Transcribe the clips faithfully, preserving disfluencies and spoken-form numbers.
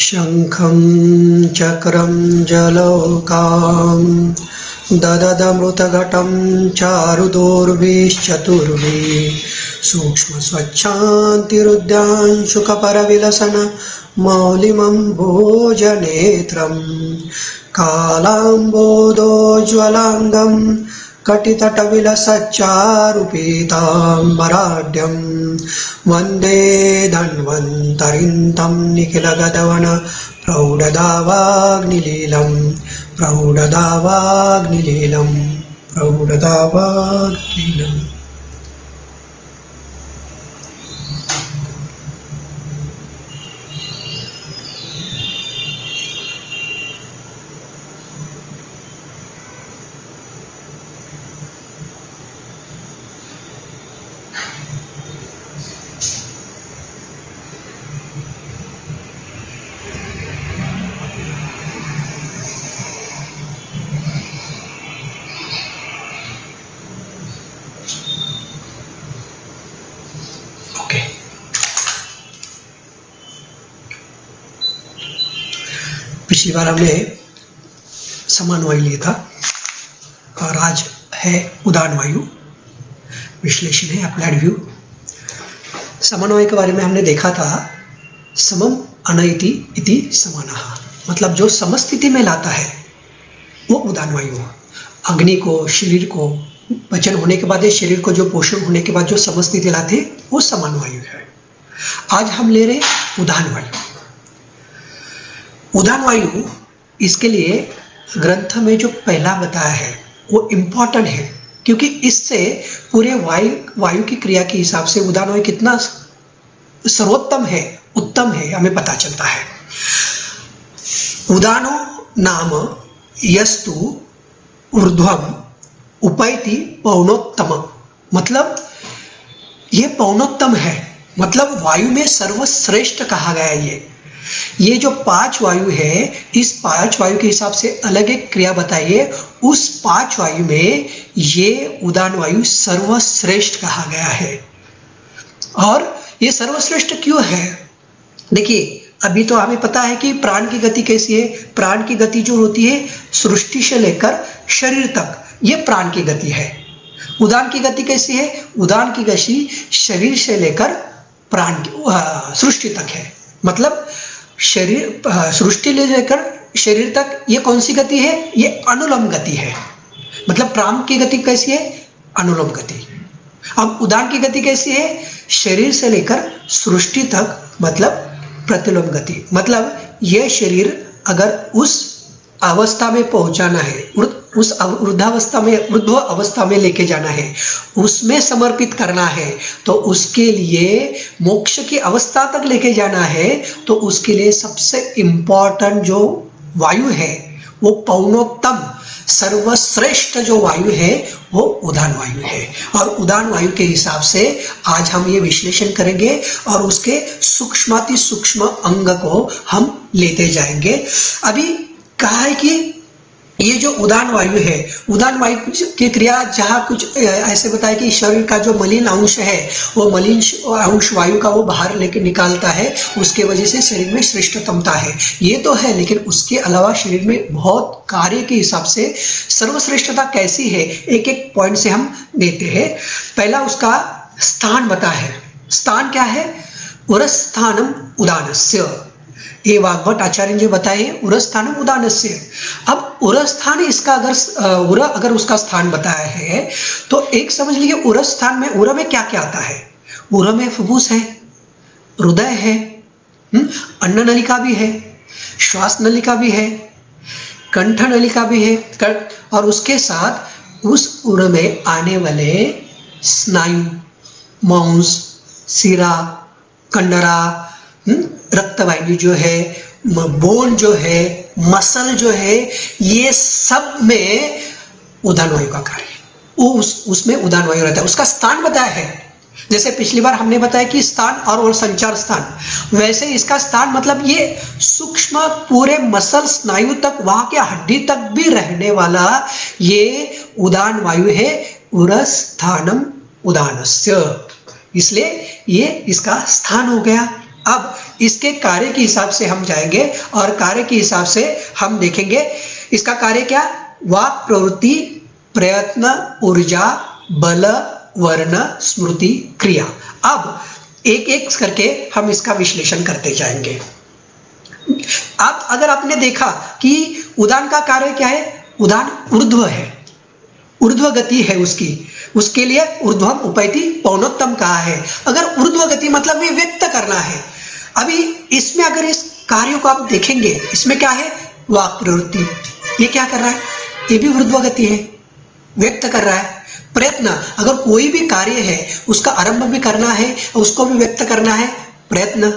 शंखं चक्रं जलौकां दददमृतघटं चारुदोर्भिश्चतुर्भिः सूक्ष्मस्वच्छान्तिरुद्यां शुकपरविलसन मौलिमं भोजनेत्रं कालाम्बोदोज्ज्वलाङ्गं कटितटविलसच्चारुपीताम्बराढ्यं वन्दे धन्वन्तरिन्तं निखिलगदवन प्रौढदावाग्निलीलं प्रौढदावाग्निलीलं प्रौढदावाग्निलीलम्। पिछली बार हमने समान वायु लिया था और आज है उदान वायु। विश्लेषण है अप्लाइड व्यू। समान वायु के बारे में हमने देखा था समम अनैति इति समानः, मतलब जो समस्थिति में लाता है वो उदान वायु। अग्नि को, शरीर को वचन होने के बाद, शरीर को जो पोषण होने के बाद जो समस्थिति लाते वो समान वायु है। आज हम ले रहे उदान वायु। उदान वायु, इसके लिए ग्रंथ में जो पहला बताया है वो इम्पॉर्टेंट है, क्योंकि इससे पूरे वायु वायु की क्रिया के हिसाब से उदान वायु कितना सर्वोत्तम है, उत्तम है, हमें पता चलता है। उदानो नाम यस्तु ऊर्ध्वम् उपैति पौनोत्तमम्, मतलब ये पौनोत्तम है, मतलब वायु में सर्वश्रेष्ठ कहा गया है। ये ये जो पांच वायु है, इस पांच वायु के हिसाब से अलग एक क्रिया बताइए, उस पांच वायु में ये उदान वायु सर्वश्रेष्ठ कहा गया है। और ये सर्वश्रेष्ठ क्यों है? देखिए, अभी तो हमें पता है कि प्राण की गति कैसी है। प्राण की गति जो होती है सृष्टि से लेकर शरीर तक, ये प्राण की गति है। उदान की गति कैसी है? उदान की गति शरीर से लेकर प्राण की सृष्टि तक है, मतलब शरीर सृष्टि ले जाकर शरीर तक। ये कौन सी गति है? ये अनुलोम गति है, मतलब प्राण की गति कैसी है? अनुलोम गति। अब उदान की गति कैसी है? शरीर से लेकर सृष्टि तक, मतलब प्रतिलोम गति, मतलब ये शरीर अगर उस अवस्था में पहुंचाना है, उस वृद्धावस्था में, वृद्ध अवस्था में लेके जाना है, उसमें समर्पित करना है, तो उसके लिए मोक्ष की अवस्था तक लेके जाना है, तो उसके लिए सबसे इम्पॉर्टेंट जो वायु है वो पौनोत्तम सर्वश्रेष्ठ जो वायु है वो उदान वायु है। और उदान वायु के हिसाब से आज हम ये विश्लेषण करेंगे और उसके सूक्ष्माति सूक्ष्म अंग को हम लेते जाएंगे। अभी कहा है कि ये जो उदान वायु है, उदान वायु की क्रिया जहाँ कुछ ऐसे बताया कि शरीर का जो मलिन अंश है वो मलिन अंश वायु का वो बाहर लेके निकालता है, उसके वजह से शरीर में श्रेष्ठतमता है। ये तो है, लेकिन उसके अलावा शरीर में बहुत कार्य के हिसाब से सर्वश्रेष्ठता कैसी है, एक एक पॉइंट से हम देते हैं। पहला उसका स्थान बता है। स्थान क्या है? उरस्थानम उदानस्य, ये वाग्भट आचार्य जी बताए, उरस्थानम उदानस्य। अब उरस्थान इसका अगर उर अगर उसका स्थान बताया है तो एक समझ लीजिए उरस्थान में, उर में क्या क्या आता है? उर में फुफ्फुस है, हृदय है, अन्न नलिका भी है, श्वास नलिका भी है, कंठ नलिका भी है, और उसके साथ उस उर में आने वाले स्नायु, मांस, सिरा, कंडरा, रक्तवाहिनी जो है, बोन जो है, मसल जो है, ये सब में उदान वायु का कार्य, उस उसमें उदान वायु रहता है। उसका स्थान बताया है, जैसे पिछली बार हमने बताया कि स्थान और, और संचार स्थान, वैसे इसका स्थान मतलब ये सूक्ष्म पूरे मसल स्नायु तक, वहां के हड्डी तक भी रहने वाला ये उदान वायु है, उरस्थानम उदानस्य। इसलिए ये इसका स्थान हो गया। अब इसके कार्य के हिसाब से हम जाएंगे और कार्य के हिसाब से हम देखेंगे इसका कार्य क्या, वाक प्रवृत्ति, प्रयत्न, ऊर्जा, बल, वर्ण, स्मृति, क्रिया। अब एक एक करके हम इसका विश्लेषण करते जाएंगे। अब अगर आपने देखा कि उदान का कार्य क्या है, उदान ऊर्ध्व है, ऊर्ध्व गति है उसकी, उसके लिए ऊर्ध्वम उपैति पौनोत्तम कहा है। अगर ऊर्ध्व गति मतलब ये व्यक्त करना है। अभी इसमें अगर इस कार्यों को आप देखेंगे, इसमें क्या है, वाक प्रवृत्ति, ये क्या कर रहा है, ये भी ऊर्ध्व गति है, व्यक्त कर रहा है। प्रयत्न, अगर कोई भी कार्य है उसका आरंभ भी करना है, उसको भी व्यक्त करना है, प्रयत्न।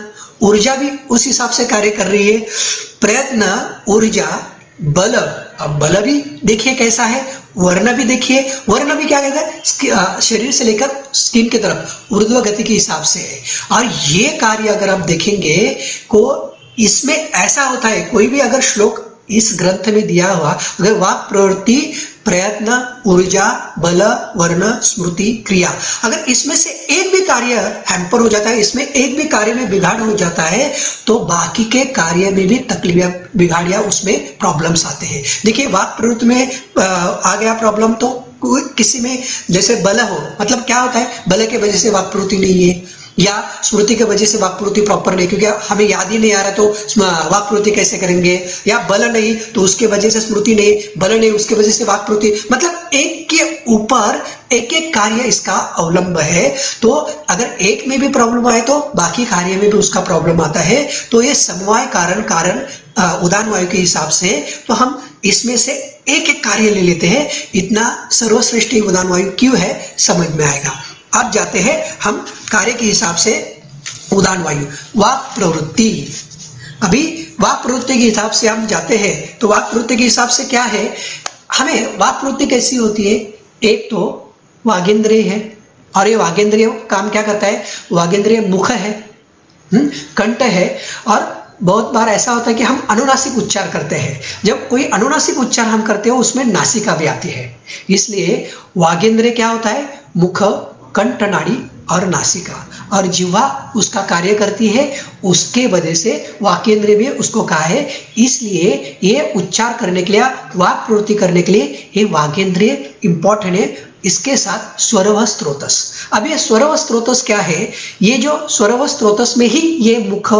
ऊर्जा भी उस हिसाब से कार्य कर रही है, प्रयत्न, ऊर्जा, बल। अब बल भी देखिए कैसा है, वर्ण भी देखिए, वर्ण भी क्या कहता है, शरीर से लेकर स्किन की तरफ ऊर्ध्व गति के हिसाब से है। और ये कार्य अगर आप देखेंगे को इसमें ऐसा होता है, कोई भी अगर श्लोक इस ग्रंथ में दिया हुआ, अगर वाक प्रवृत्ति, प्रयत्न, ऊर्जा, बल, वर्ण, स्मृति, क्रिया, अगर इसमें से एक भी कार्य हैम्पर हो जाता है, इसमें एक भी कार्य में बिगाड़ हो जाता है, तो बाकी के कार्य में भी तकलीफ, बिगाड़ या उसमें प्रॉब्लम्स आते हैं। देखिए वाक प्रवृत्ति में आ गया प्रॉब्लम, तो किसी में जैसे बल हो, मतलब क्या होता है, बल के वजह से वाक प्रवृत्ति नहीं है, या स्मृति की वजह से वाक प्रवृत्ति प्रॉपर नहीं, क्योंकि हमें याद ही नहीं आ रहा तो वाक प्रवृत्ति कैसे करेंगे, या बल नहीं तो उसके वजह से स्मृति नहीं, बल नहीं उसके वजह से वाक प्रवृत्ति, मतलब एक के ऊपर एक एक कार्य इसका अवलंब है। तो अगर एक में भी प्रॉब्लम आए तो बाकी कार्य में भी उसका प्रॉब्लम आता है। तो ये समवाय कारण कारण उदान वायु के हिसाब से, तो हम इसमें से एक एक कार्य ले लेते हैं। इतना सर्वश्रेष्ठी उदान वायु क्यों है समझ में आएगा। अब जाते हैं हम कार्य के हिसाब से उदान वायु, वाक प्रवृत्ति। अभी वाक प्रवृत्ति के हिसाब से हम जाते हैं, तो वाक प्रवृत्ति के हिसाब से क्या है, हमें वाक प्रवृत्ति कैसी होती है, एक तो वागेंद्रिय है, और ये वागेंद्रिय काम क्या करता है, वागेंद्रिय मुख है, कंठ है। और बहुत बार ऐसा होता है कि हम अनुनासिक उच्चार करते हैं, जब कोई अनुनासिक उच्चार हम करते हो उसमें नासिका भी आती है, इसलिए वागेंद्रिय क्या होता है, मुख, कंठ नाड़ी और नासिका, और जिह्वा उसका कार्य करती है, उसके वजह से वाकेंद्रिय भी उसको कहा है। इसलिए ये उच्चार करने के लिए, वाक प्रवृत्ति करने के लिए ये वाकेंद्रिय इंपॉर्टेंट है। इसके साथ स्वरव स्त्रोतस। अब ये स्वरव स्त्रोतस क्या है, ये जो स्वरव स्त्रोतस में ही ये मुख,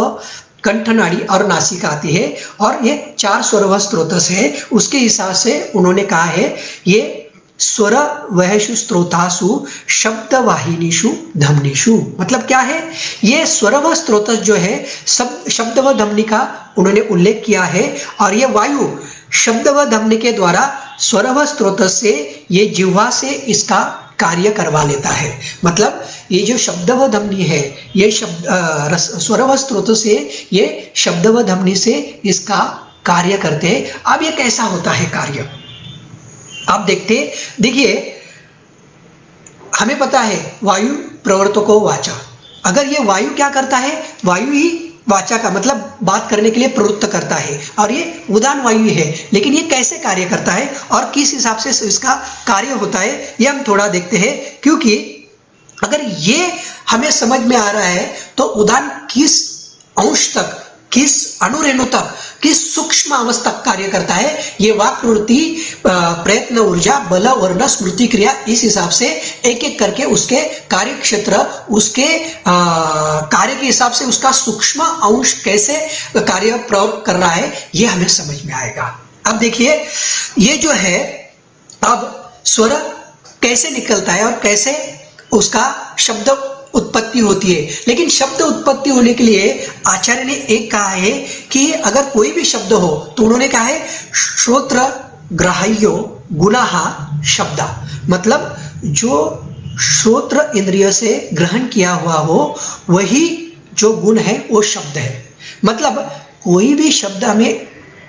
कंठ नाड़ी और नासिका आती है, और ये चार स्वरव स्त्रोतस है, उसके हिसाब से उन्होंने कहा है ये स्वर वहषु स्त्रोतासु शब्द वाहिनीषु धमनीषु, मतलब क्या है, ये स्वर व स्त्रोत जो है सब शब्द व धमनी का उन्होंने उल्लेख किया है, और ये वायु शब्द व धमनी के द्वारा स्वर व स्त्रोत से ये जिह्वा से इसका कार्य करवा लेता है। मतलब ये जो शब्द व धमनी है, ये शब्द स्वर व स्त्रोत से ये शब्द व धमनी से इसका कार्य करते हैं। अब ये कैसा होता है कार्य आप देखते, देखिए हमें पता है वायु प्रवर्तको वाचा, अगर ये वायु क्या करता है, वायु ही वाचा का मतलब बात करने के लिए प्रवृत्त करता है, और ये उदान वायु है, लेकिन ये कैसे कार्य करता है और किस हिसाब से इसका कार्य होता है ये हम थोड़ा देखते हैं। क्योंकि अगर ये हमें समझ में आ रहा है तो उदान किस अंश तक, किस अणुरेणु तक, किस सूक्ष्म अवस्था तक कार्य करता है, ये वाक प्रवृत्ति, प्रयत्न, ऊर्जा, बल, वर्ण, स्मृति, क्रिया, इस हिसाब से एक एक करके उसके कार्य क्षेत्र, उसके कार्य के हिसाब से उसका सूक्ष्म अंश कैसे कार्य प्रयोग कर रहा है ये हमें समझ में आएगा। अब देखिए ये जो है, अब स्वर कैसे निकलता है और कैसे उसका शब्द उत्पत्ति होती है, लेकिन शब्द उत्पत्ति होने के लिए आचार्य ने एक कहा है कि अगर कोई भी शब्द हो तो उन्होंने कहा है श्रोत्र ग्राह्यो गुणाहा शब्द, मतलब जो श्रोत्र इंद्रिय से ग्रहण किया हुआ हो वही जो गुण है वो शब्द है। मतलब कोई भी शब्द हमें,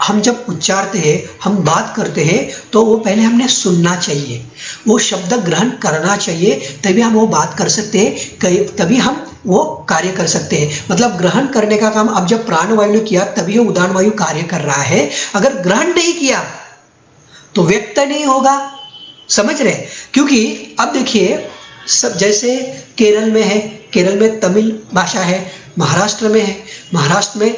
हम जब उच्चारते हैं, हम बात करते हैं, तो वो पहले हमने सुनना चाहिए, वो शब्द ग्रहण करना चाहिए, तभी हम वो बात कर सकते हैं, तभी हम वो कार्य कर सकते हैं। मतलब ग्रहण करने का काम, अब जब प्राणवायु ने किया तभी वो उदान वायु कार्य कर रहा है, अगर ग्रहण नहीं किया तो व्यक्त नहीं होगा, समझ रहे। क्योंकि अब देखिए सब, जैसे केरल में है, केरल में तमिल भाषा है, महाराष्ट्र में है, महाराष्ट्र में आ,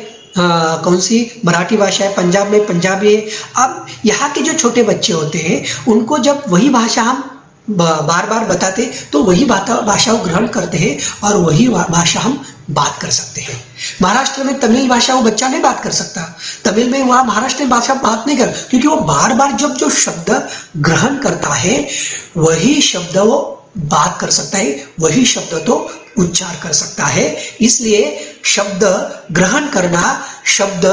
कौन सी मराठी भाषा है, पंजाब में पंजाबी है। अब यहाँ के जो छोटे बच्चे होते हैं उनको जब वही भाषा हम बार बार बताते तो वही भाषा ग्रहण करते हैं और वही भाषा हम बात कर सकते हैं। महाराष्ट्र में तमिल भाषा वो बच्चा नहीं बात कर सकता, तमिल में वहाँ महाराष्ट्र भाषा बात नहीं कर, क्योंकि वो बार बार जब जो शब्द ग्रहण करता है वही शब्द वो बात कर सकता है, वही शब्द तो उच्चार कर सकता है। इसलिए शब्द ग्रहण करना, शब्द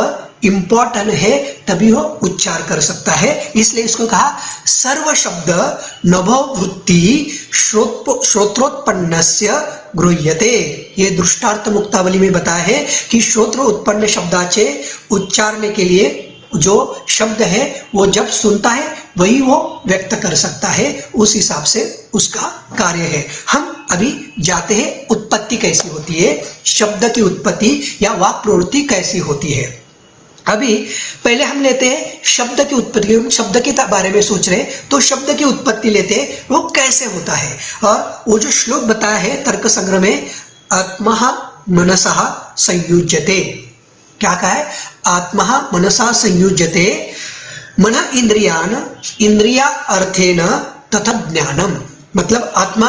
इम्पोर्टेंट है, तभी वो उच्चार कर सकता है। इसलिए इसको कहा सर्व शब्द नभवृत्ति श्रोत्रोत्पन्नस्य गृह्यते। ये दृष्टार्थ मुक्तावली में बताया है कि श्रोत्र उत्पन्न शब्दाचे उच्चारने के लिए जो शब्द है वो जब सुनता है वही वो व्यक्त कर सकता है, उस हिसाब से उसका कार्य है। हम अभी जाते हैं उत्पत्ति कैसी होती है, शब्द की उत्पत्ति या वाक् प्रवृत्ति कैसी होती है। अभी पहले हम लेते हैं शब्द की उत्पत्ति, शब्द के बारे में सोच रहे हैं तो शब्द की उत्पत्ति लेते हैं, वो कैसे होता है। और वो जो श्लोक बताया है तर्क संग्रह में, आत्मा मनसा संयुज्यते, क्या कहा है, आत्मा मनसा संयुज्यते मन इंद्रियान इंद्रिया अर्थेन तथा ज्ञानम। मतलब आत्मा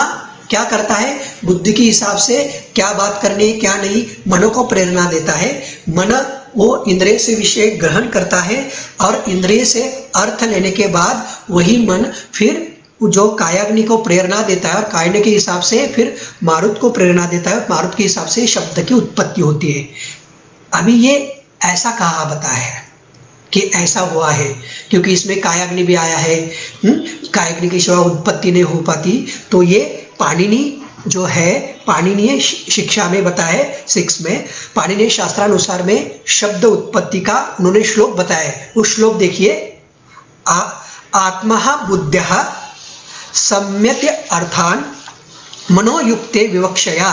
क्या करता है, बुद्धि के हिसाब से क्या बात करनी क्या नहीं, मन को प्रेरणा देता है, मन वो इंद्रिय से विषय ग्रहण करता है और इंद्रिय से अर्थ लेने के बाद वही मन फिर जो कायाग्नि को प्रेरणा देता है और कायाग्नि के हिसाब से फिर मारुत को प्रेरणा देता है, मारुत के हिसाब से शब्द की उत्पत्ति होती है। अभी ये ऐसा कहा बताया है कि ऐसा हुआ है, क्योंकि इसमें कायाग्नि भी आया है, कायाग्नि के सिवा उत्पत्ति नहीं हो पाती। तो ये पाणिनि जो है, पाणिनीय शिक्षा में बताया है सिक्स में, पाणिनीय शास्त्रानुसार में शब्द उत्पत्ति का उन्होंने श्लोक बताया है। उस श्लोक देखिए, आत्मा बुद्ध्यः सम्यक् अर्थान मनोयुक्ते विवक्षया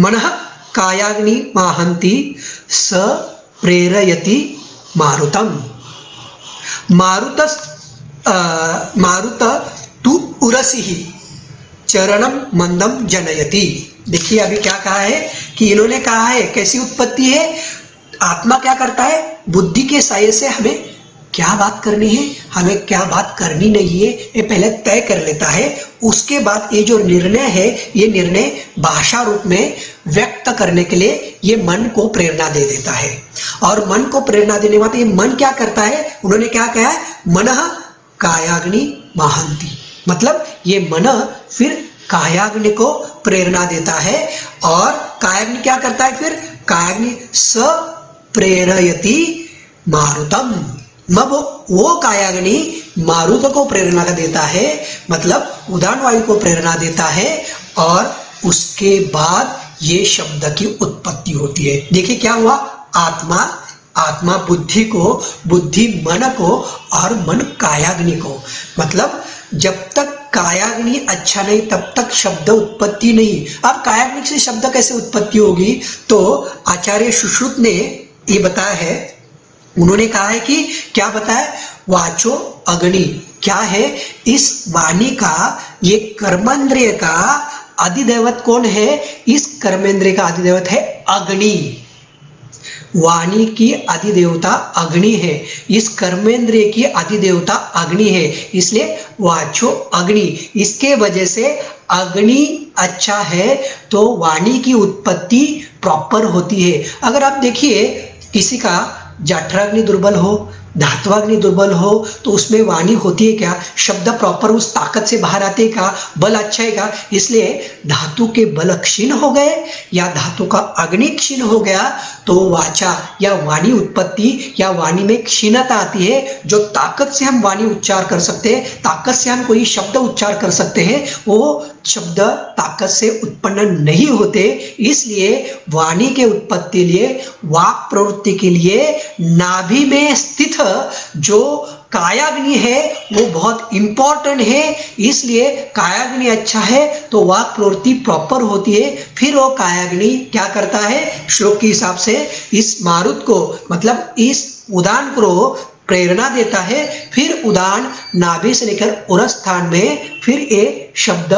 मनः कायाग्नि माहंती स प्रेरयति मारुतम मारुत मारुत तु उरसी ही चरणम मंदम जनयति। देखिए अभी क्या कहा है कि इन्होंने कहा है कैसी उत्पत्ति है, आत्मा क्या करता है, बुद्धि के सहाय से हमें क्या बात करनी है, हमें क्या बात करनी नहीं है, ये पहले तय कर लेता है। उसके बाद ये जो निर्णय है, ये निर्णय भाषा रूप में व्यक्त करने के लिए ये मन को प्रेरणा दे देता है। और मन को प्रेरणा देने के बाद ये मन क्या करता है, उन्होंने क्या कहा है, मनः कायाग्नि माहंती, मतलब ये मन फिर कायाग्नि को प्रेरणा देता है और कायाग्नि क्या करता है, फिर कायाग्नि स प्रेरयति मारुतम, मब वो कायाग्नि मारुत को प्रेरणा देता है, मतलब उदान वायु को प्रेरणा देता है और उसके बाद ये शब्द की उत्पत्ति होती है। देखिए क्या हुआ, आत्मा आत्मा बुद्धि को, बुद्धि मन को और मन कायाग्नि को, मतलब जब तक कायाग्नि अच्छा नहीं तब तक शब्द उत्पत्ति नहीं। अब कायाग्नि से शब्द कैसे उत्पत्ति होगी, तो आचार्य सुश्रुत ने ये बताया है, उन्होंने कहा है कि क्या बताया, वाचो अग्नि क्या है, इस वाणी का, ये कर्मेंद्रिय का अधिदेवत कौन है, इस कर्मेंद्रिय का अधिदेवत है अग्नि, वाणी की अधिदेवता अग्नि है, इस कर्मेंद्रिय की अधिदेवता अग्नि है, इसलिए वाचो अग्नि। इसके वजह से अग्नि अच्छा है तो वाणी की उत्पत्ति प्रॉपर होती है। अगर आप देखिए किसी का जठराग्नि दुर्बल हो, धात्वाग्नि दुर्बल हो, तो उसमें वाणी होती है क्या, शब्द प्रॉपर उस ताकत से बाहर आते है क्या, बल अच्छा है क्या, इसलिए धातु के बल क्षीण हो गए या धातु का अग्नि क्षीण हो गया तो वाचा या वाणी उत्पत्ति या वाणी में क्षीणता आती है। जो ताकत से हम वाणी उच्चार कर सकते हैं, ताकत से हम कोई शब्द उच्चार कर सकते हैं, वो शब्द ताकत से उत्पन्न नहीं होते। इसलिए वाणी के उत्पत्ति लिए, वाक प्रवृत्ति के लिए नाभि में स्थित जो कायाग्नि है वो बहुत इंपॉर्टेंट है। इसलिए कायाग्नि अच्छा है तो वाक प्रवृत्ति प्रॉपर होती है, फिर वो कायाग्नि क्या करता है, श्लोक के हिसाब से इस मारुत को, मतलब इस उदान को प्रेरणा देता है, फिर उदान नाभि से लेकर उरस स्थान में फिर ये शब्द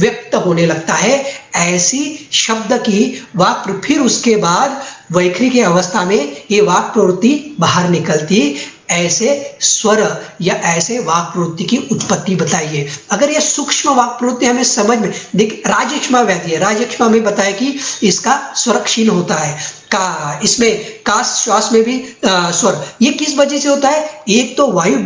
व्यक्त होने लगता है, ऐसी शब्द की वाक् फिर उसके बाद वैखरी की अवस्था में ये वाक् प्रवृत्ति बाहर निकलती, ऐसे स्वर या ऐसे वाक् प्रवृत्ति की उत्पत्ति बताइए। अगर ये सूक्ष्म वाक् प्रवृत्ति हमें समझ में देख, राजयक्ष्मा व्याधि है, राजयक्ष्मा में बताया कि इसका स्वरक्षीण होता है, का इसमें का श्वास में भी आ, स्वर, ये किस वजह से होता है? एक तो वायु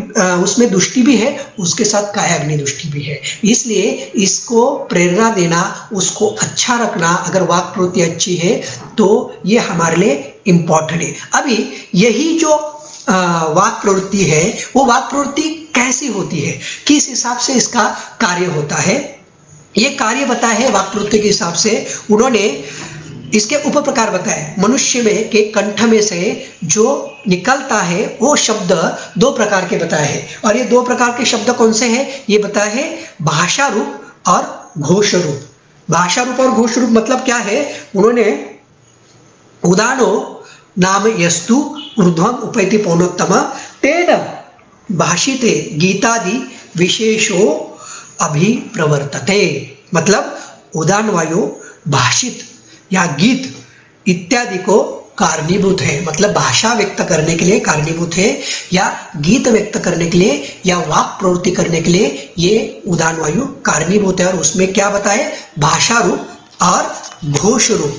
उसमें दुष्टि भी है, उसके साथ काया अग्नि दुष्टि भी है, इसलिए इसको प्रेरणा देना, उसको अच्छा रखना, अगर वाक् प्रवृत्ति अच्छी है तो ये हमारे लिए इम्पॉर्टेंट है। अभी यही जो वाक् प्रवृत्ति है वो वाक् प्रवृत्ति कैसी होती है, किस हिसाब से इसका कार्य होता है, ये कार्य बताया है वाक् प्रवृत्ति के हिसाब से। उन्होंने इसके उप प्रकार बताए, मनुष्य में के कंठ में से जो निकलता है वो शब्द दो प्रकार के बताए हैं, और ये दो प्रकार के शब्द कौन से हैं ये बताया है, भाषा रूप और घोष रूप। भाषा रूप और घोष रूप मतलब क्या है? उन्होंने उदानो नाम यस्तु ऊर्ध्वम् उपैति पौनोत्तमः तेन भाषिते गीतादि विशेषो अभिप्रवर्तते। मतलब उदान वायु भाषित या गीत इत्यादि को कारणीभूत है, मतलब भाषा व्यक्त करने के लिए कारणीभूत है, या गीत व्यक्त करने के लिए, या वाक् प्रवृत्ति करने के लिए ये उदान वायु कारणीभूत है। और उसमें क्या बताए? भाषा रूप और घोष रूप।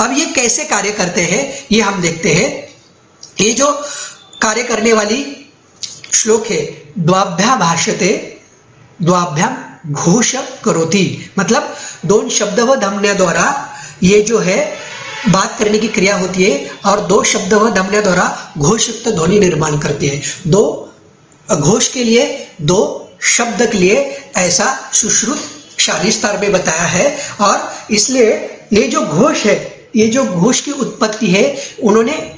अब ये कैसे कार्य करते हैं ये हम देखते हैं। ये जो कार्य करने वाली श्लोक है, द्वाभ्या भाष्यते द्वाभ्याम घोष करोति, मतलब दोन शब्द व धमनियों द्वारा ये जो है बात करने की क्रिया होती है, और दो शब्द व धमनियों द्वारा घोषयुक्त ध्वनि निर्माण करती है। दो घोष के लिए, दो शब्द के लिए ऐसा सुश्रुत शारीस्तर में बताया है। और इसलिए ये जो घोष है, ये जो घोष की उत्पत्ति है, उन्होंने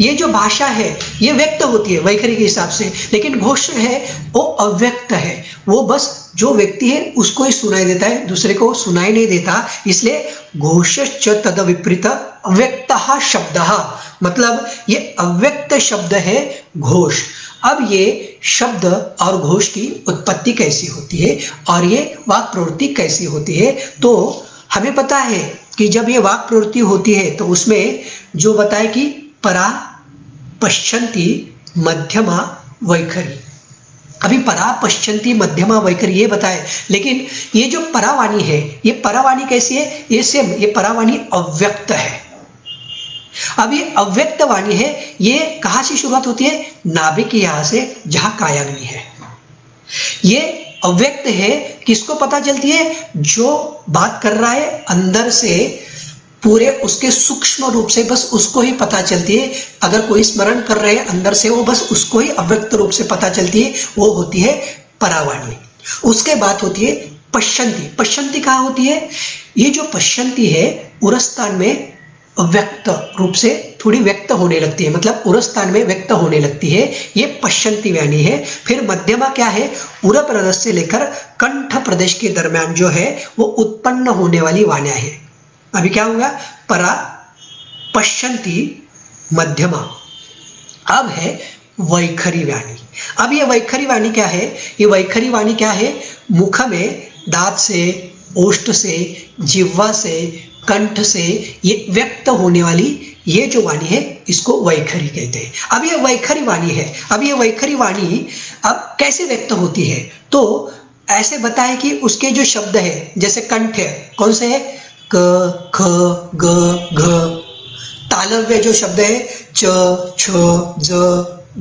ये जो भाषा है ये व्यक्त होती है वैखरी के हिसाब से, लेकिन घोष है वो अव्यक्त है, वो बस जो व्यक्ति है उसको ही सुनाई देता है, दूसरे को सुनाई नहीं देता। इसलिए घोषश्च तद विपरीत अव्यक्तः शब्दः, मतलब ये अव्यक्त शब्द है घोष। अब ये शब्द और घोष की उत्पत्ति कैसी होती है और ये वाक् प्रवृत्ति कैसी होती है, तो हमें पता है कि जब ये वाक् प्रवृत्ति होती है तो उसमें जो बताए कि परा पश्चंती मध्यमा वैखरी। अभी परा पश्चंती मध्यमा वैखरी ये बताए, लेकिन ये जो परावाणी है, ये परावाणी कैसी है? ये सेम, ये परावाणी अव्यक्त है। अब ये अव्यक्त वाणी है, ये कहाँ से शुरुआत होती है? नाभि के यहाँ से, जहाँ कायाग्नि है। ये अव्यक्त है, किसको पता चलती है? जो बात कर रहा है अंदर से, पूरे उसके सूक्ष्म रूप से बस उसको ही पता चलती है। अगर कोई स्मरण कर रहे हैं अंदर से, वो बस उसको ही अव्यक्त रूप से पता चलती है, वो होती है परावाणी। उसके बाद होती है पश्चंती। पश्चंती कहाँ होती है? ये जो पश्चंती है उरस्तान में व्यक्त रूप से थोड़ी व्यक्त होने लगती है, मतलब उरस्तान में व्यक्त होने लगती है, ये पश्चंती वाणी है। फिर मध्यमा क्या है? उर प्रदेश से लेकर कंठ प्रदेश के दरम्यान जो है वो उत्पन्न होने वाली वाणियाँ है। अभी क्या होगा? परा पश्चंती मध्यमा। अब है वैखरी वाणी। अब ये वैखरी वाणी क्या है? ये वैखरी वाणी क्या है? मुख में दांत से, ओष्ठ से, जिह्वा से, कंठ से ये व्यक्त होने वाली ये जो वाणी है इसको वैखरी कहते हैं। अब ये वैखरी वाणी है। अब ये वैखरी वाणी अब कैसे व्यक्त होती है? तो ऐसे बताए कि उसके जो शब्द है, जैसे कंठ है, कौन से है? क, ख, ग, घ। तालव्य जो शब्द है च, छ, ज,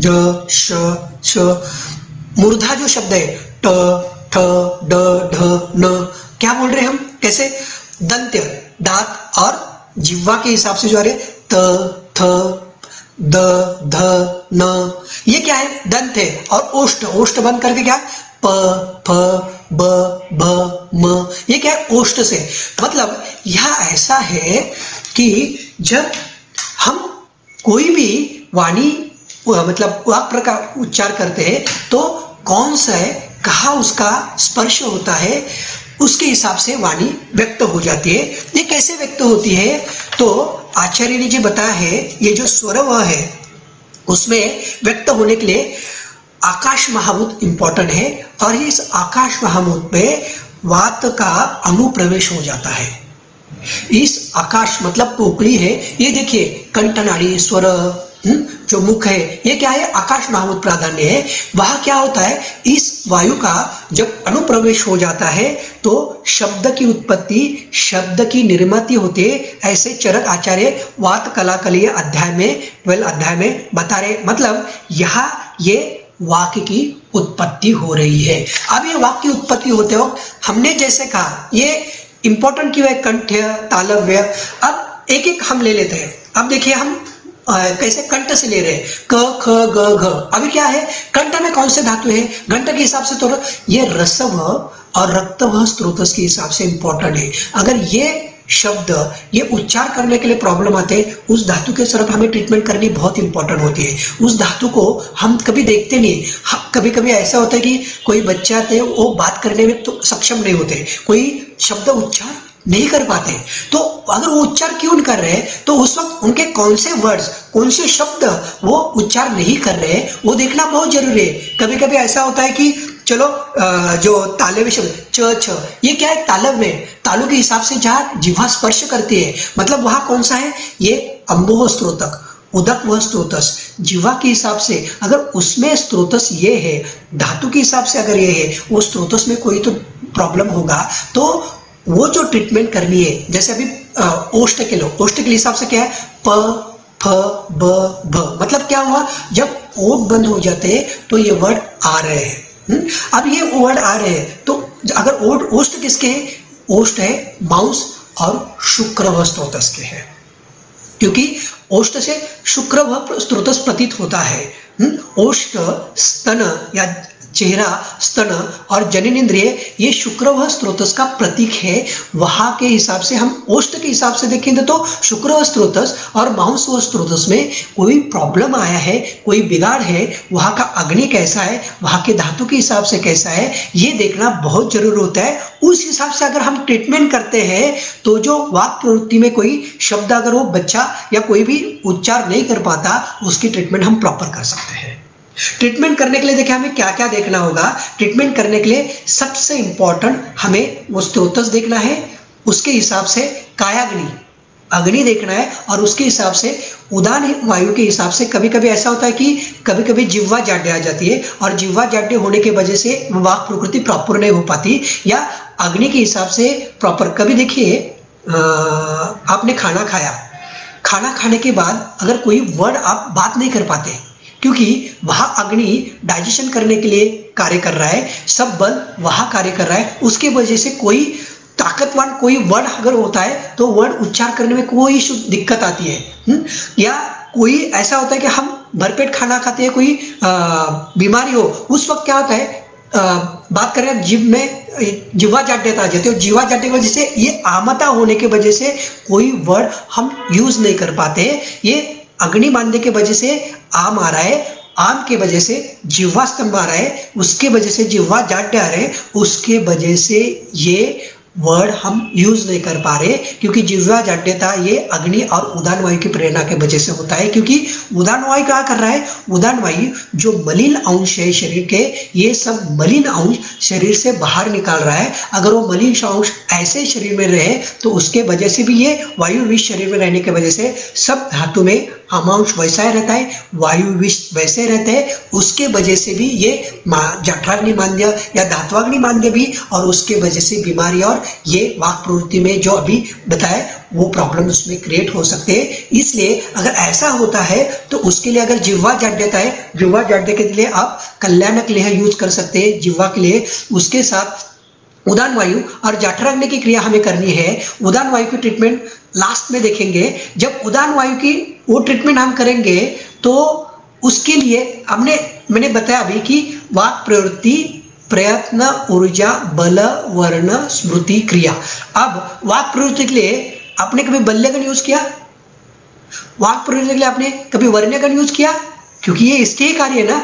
ज, श, श। मूर्धा जो शब्द है ट, ठ, ड, ढ, न। क्या बोल रहे हम? कैसे? दंत्य, दांत और जिह्वा के हिसाब से जो आ रहे त, थ, द, ध, न, ये क्या है? दंत है। और ओष्ठ, ओष्ठ बंद करके क्या? प, फ, ब, भ, म। ये क्या है? ओष्ठ से। मतलब यह ऐसा है कि जब हम कोई भी वाणी मतलब वाक् प्रकार उच्चार करते हैं तो कौन सा है, कहाँ उसका स्पर्श होता है, उसके हिसाब से वाणी व्यक्त हो जाती है। ये कैसे व्यक्त होती है? तो आचार्य ने जो बताया है, ये जो स्वर वह है उसमें व्यक्त होने के लिए आकाश महाभूत इम्पॉर्टेंट है। और इस आकाश महाभूत में वात का अनुप्रवेश हो जाता है। इस आकाश मतलब पोकली है, ये देखिए कंठ नाड़ी स्वर जो मुख है, ये क्या है आकाश नामक प्राधान्य है। वहां क्या होता है, इस वायु का जब अनुप्रवेश हो जाता है तो शब्द की उत्पत्ति शब्द की निर्मित होती है। ऐसे चरक आचार्य वात कलाकलीय अध्याय में ट्वेल्व अध्याय में बता रहे, मतलब यहाँ ये वाक्य की उत्पत्ति हो रही है। अब ये वाक्य उत्पत्ति होते वक्त हमने जैसे कहा ये इंपॉर्टेंट क्यों है, कंठ्य तालव्य। अब एक एक हम ले लेते हैं। अब देखिए हम आ, कैसे कंठ से ले रहे हैं, क ख ग घ। अभी क्या है कंठ में कौन से धातु है, घंटा के हिसाब से थोड़ा ये रसव और रक्तव स्रोतस के हिसाब से इंपॉर्टेंट है। अगर ये शब्द ये उच्चार करने के लिए प्रॉब्लम आते हैं, उस धातु के तरफ हमें ट्रीटमेंट करनी बहुत इंपॉर्टेंट होती है। उस धातु को हम कभी देखते नहीं। हाँ, कभी कभी ऐसा होता है कि कोई बच्चे आते हैं वो बात करने में तो सक्षम नहीं होते, कोई शब्द उच्चार नहीं कर पाते, तो अगर वो उच्चार क्यों नहीं कर रहे हैं तो उस वक्त उनके कौन से वर्ड्स कौन से शब्द वो उच्चार नहीं कर रहे हैं वो देखना बहुत जरूरी है। कभी कभी ऐसा होता है कि चलो जो तालव्य शब्द च छ, ये क्या है तालव्य में तालु के हिसाब से जहाँ जिह्वा स्पर्श करती है, मतलब वहाँ कौन सा है ये अम्बोह स्त्रोतक उदक व स्त्रोतस जिह्वा के हिसाब से। अगर उसमें स्त्रोतस ये है धातु के हिसाब से, अगर ये है वो स्त्रोतस में कोई तो प्रॉब्लम होगा, तो वो जो ट्रीटमेंट करनी है जैसे अभी ओष्ठ के लोग ओष्ठ के हिसाब से क्या है प फ ब भ, मतलब क्या हुआ जब ओठ बंद हो जाते हैं तो ये वर्ड आ रहे हैं। अब ये वर्ड आ रहे हैं तो अगर ओड ओष्ठ किसके है, ओष्ठ है मांस और शुक्रव स्त्रोतस के है, क्योंकि ओष्ठ से शुक्रव स्त्रोतस प्रतीत होता है। ओष्ठ स्तन या चेहरा स्तन और जनन इंद्रिय ये शुक्रव स्त्रोतस का प्रतीक है। वहां के हिसाब से हम ओष्ठ के हिसाब से देखेंगे तो शुक्रव स्त्रोतस और मांस स्त्रोतस में कोई प्रॉब्लम आया है, कोई बिगाड़ है। वहां का अग्नि कैसा है, वहां के धातु के हिसाब से कैसा है, ये देखना बहुत जरूरी होता है। उस हिसाब से अगर हम ट्रीटमेंट करते हैं तो जो वाक प्रवृत्ति में कोई शब्द अगर वो बच्चा या कोई भी उच्चार नहीं कर पाता, उसकी ट्रीटमेंट हम प्रॉपर कर सकते हैं। ट्रीटमेंट करने के लिए देखिए हमें क्या क्या देखना होगा। ट्रीटमेंट करने के लिए सबसे इंपॉर्टेंट हमें वो स्त्रोतस देखना है, उसके हिसाब से कायाग्नि अग्नि देखना है और उसके हिसाब से उदान वायु के हिसाब से। कभी कभी ऐसा होता है कि कभी कभी जिह्वा जाड्य आ जाती है और जिह्वा जाड्य होने की वजह से वाक प्रकृति प्रॉपर नहीं हो पाती या अग्नि के हिसाब से प्रॉपर। कभी देखिए आपने खाना खाया, खाना खाने के बाद अगर कोई वर्ड आप बात नहीं कर पाते क्योंकि वहाँ अग्नि डाइजेशन करने के लिए कार्य कर रहा है, सब बल वहाँ कार्य कर रहा है, उसके वजह से कोई ताकतवान कोई वर्ड अगर होता है तो वर्ड उच्चार करने में कोई दिक्कत आती है। हुँ? या कोई ऐसा होता है कि हम भरपेट खाना खाते हैं, कोई बीमारी हो, उस वक्त क्या होता है आ, बात करें जीव में जीवा जाड्य आ जाती है, जीवा जाड्य की वजह से ये आमता होने की वजह से कोई वर्ड हम यूज नहीं कर पाते। ये अग्नि बांधने के वजह से आम आ रहा है, आम के वजह से जिह्वा स्तंभ आ रहा है, उसके वजह से जिह्वा जाड्य आ रहे, उसके वजह से ये वर्ड हम यूज नहीं कर पा रहे क्योंकि जिह्वा जाड्यता ये अग्नि और उदान वायु की प्रेरणा के वजह से होता है। क्योंकि उदान वायु क्या कर रहा है, उदान वायु जो मलिन अंश है शरीर के, ये सब मलिन अंश शरीर से बाहर निकाल रहा है। अगर वो मलिन अंश ऐसे शरीर में रहे तो उसके वजह से भी ये वायु विष शरीर में रहने की वजह से सब धातु में अमांश वैसा ही रहता है, वायु विष वैसे रहते हैं, उसके वजह से भी ये जठराग्नि मांद्य या धात्वाग्नि मांद्य भी, और उसके वजह से बीमारी और ये वाक प्रवृत्ति में जो अभी बताया वो प्रॉब्लम उसमें क्रिएट हो सकते हैं। इसलिए अगर ऐसा होता है तो उसके लिए अगर जिह्वा जाड्यता है, जिह्वा जाड्य के लिए आप कल्याणक लेह यूज कर सकते हैं जिह्वा के लिए। उसके साथ उदान वायु और जठराग्नि की क्रिया हमें करनी है। उदान वायु की ट्रीटमेंट लास्ट में देखेंगे। जब उदान वायु की वो ट्रीटमेंट हम करेंगे तो उसके लिए हमने मैंने बताया अभी कि वाक प्रवृत्ति प्रयत्न ऊर्जा बल वर्ण स्मृति क्रिया। अब वाक प्रवृत्ति के लिए आपने कभी बल्यगण यूज किया, वाक प्रवृत्ति के लिए आपने कभी वर्ण्यगण यूज किया, क्योंकि ये इसके ही कार्य है ना।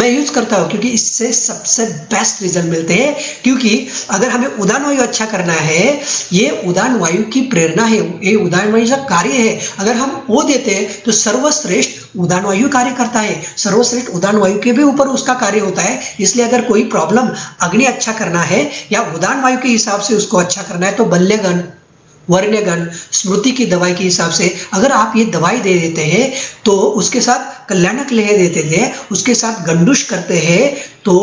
मैं यूज करता हूँ क्योंकि इससे सबसे बेस्ट रिजल्ट मिलते हैं। क्योंकि अगर हमें उदान वायु अच्छा करना है, ये उदान वायु की प्रेरणा है, ये उदान वायु का कार्य है। अगर हम वो देते हैं तो सर्वश्रेष्ठ उदान वायु कार्य करता है, सर्वश्रेष्ठ उदान वायु के भी ऊपर उसका कार्य होता है। इसलिए अगर कोई प्रॉब्लम अग्नि अच्छा करना है या उदान वायु के हिसाब से उसको अच्छा करना है तो बल्लेगन, वर्णगन, स्मृति की दवाई के हिसाब से अगर आप ये दवाई दे देते हैं तो उसके साथ कल्याणक लेह देते हैं, उसके साथ गंडुश करते हैं तो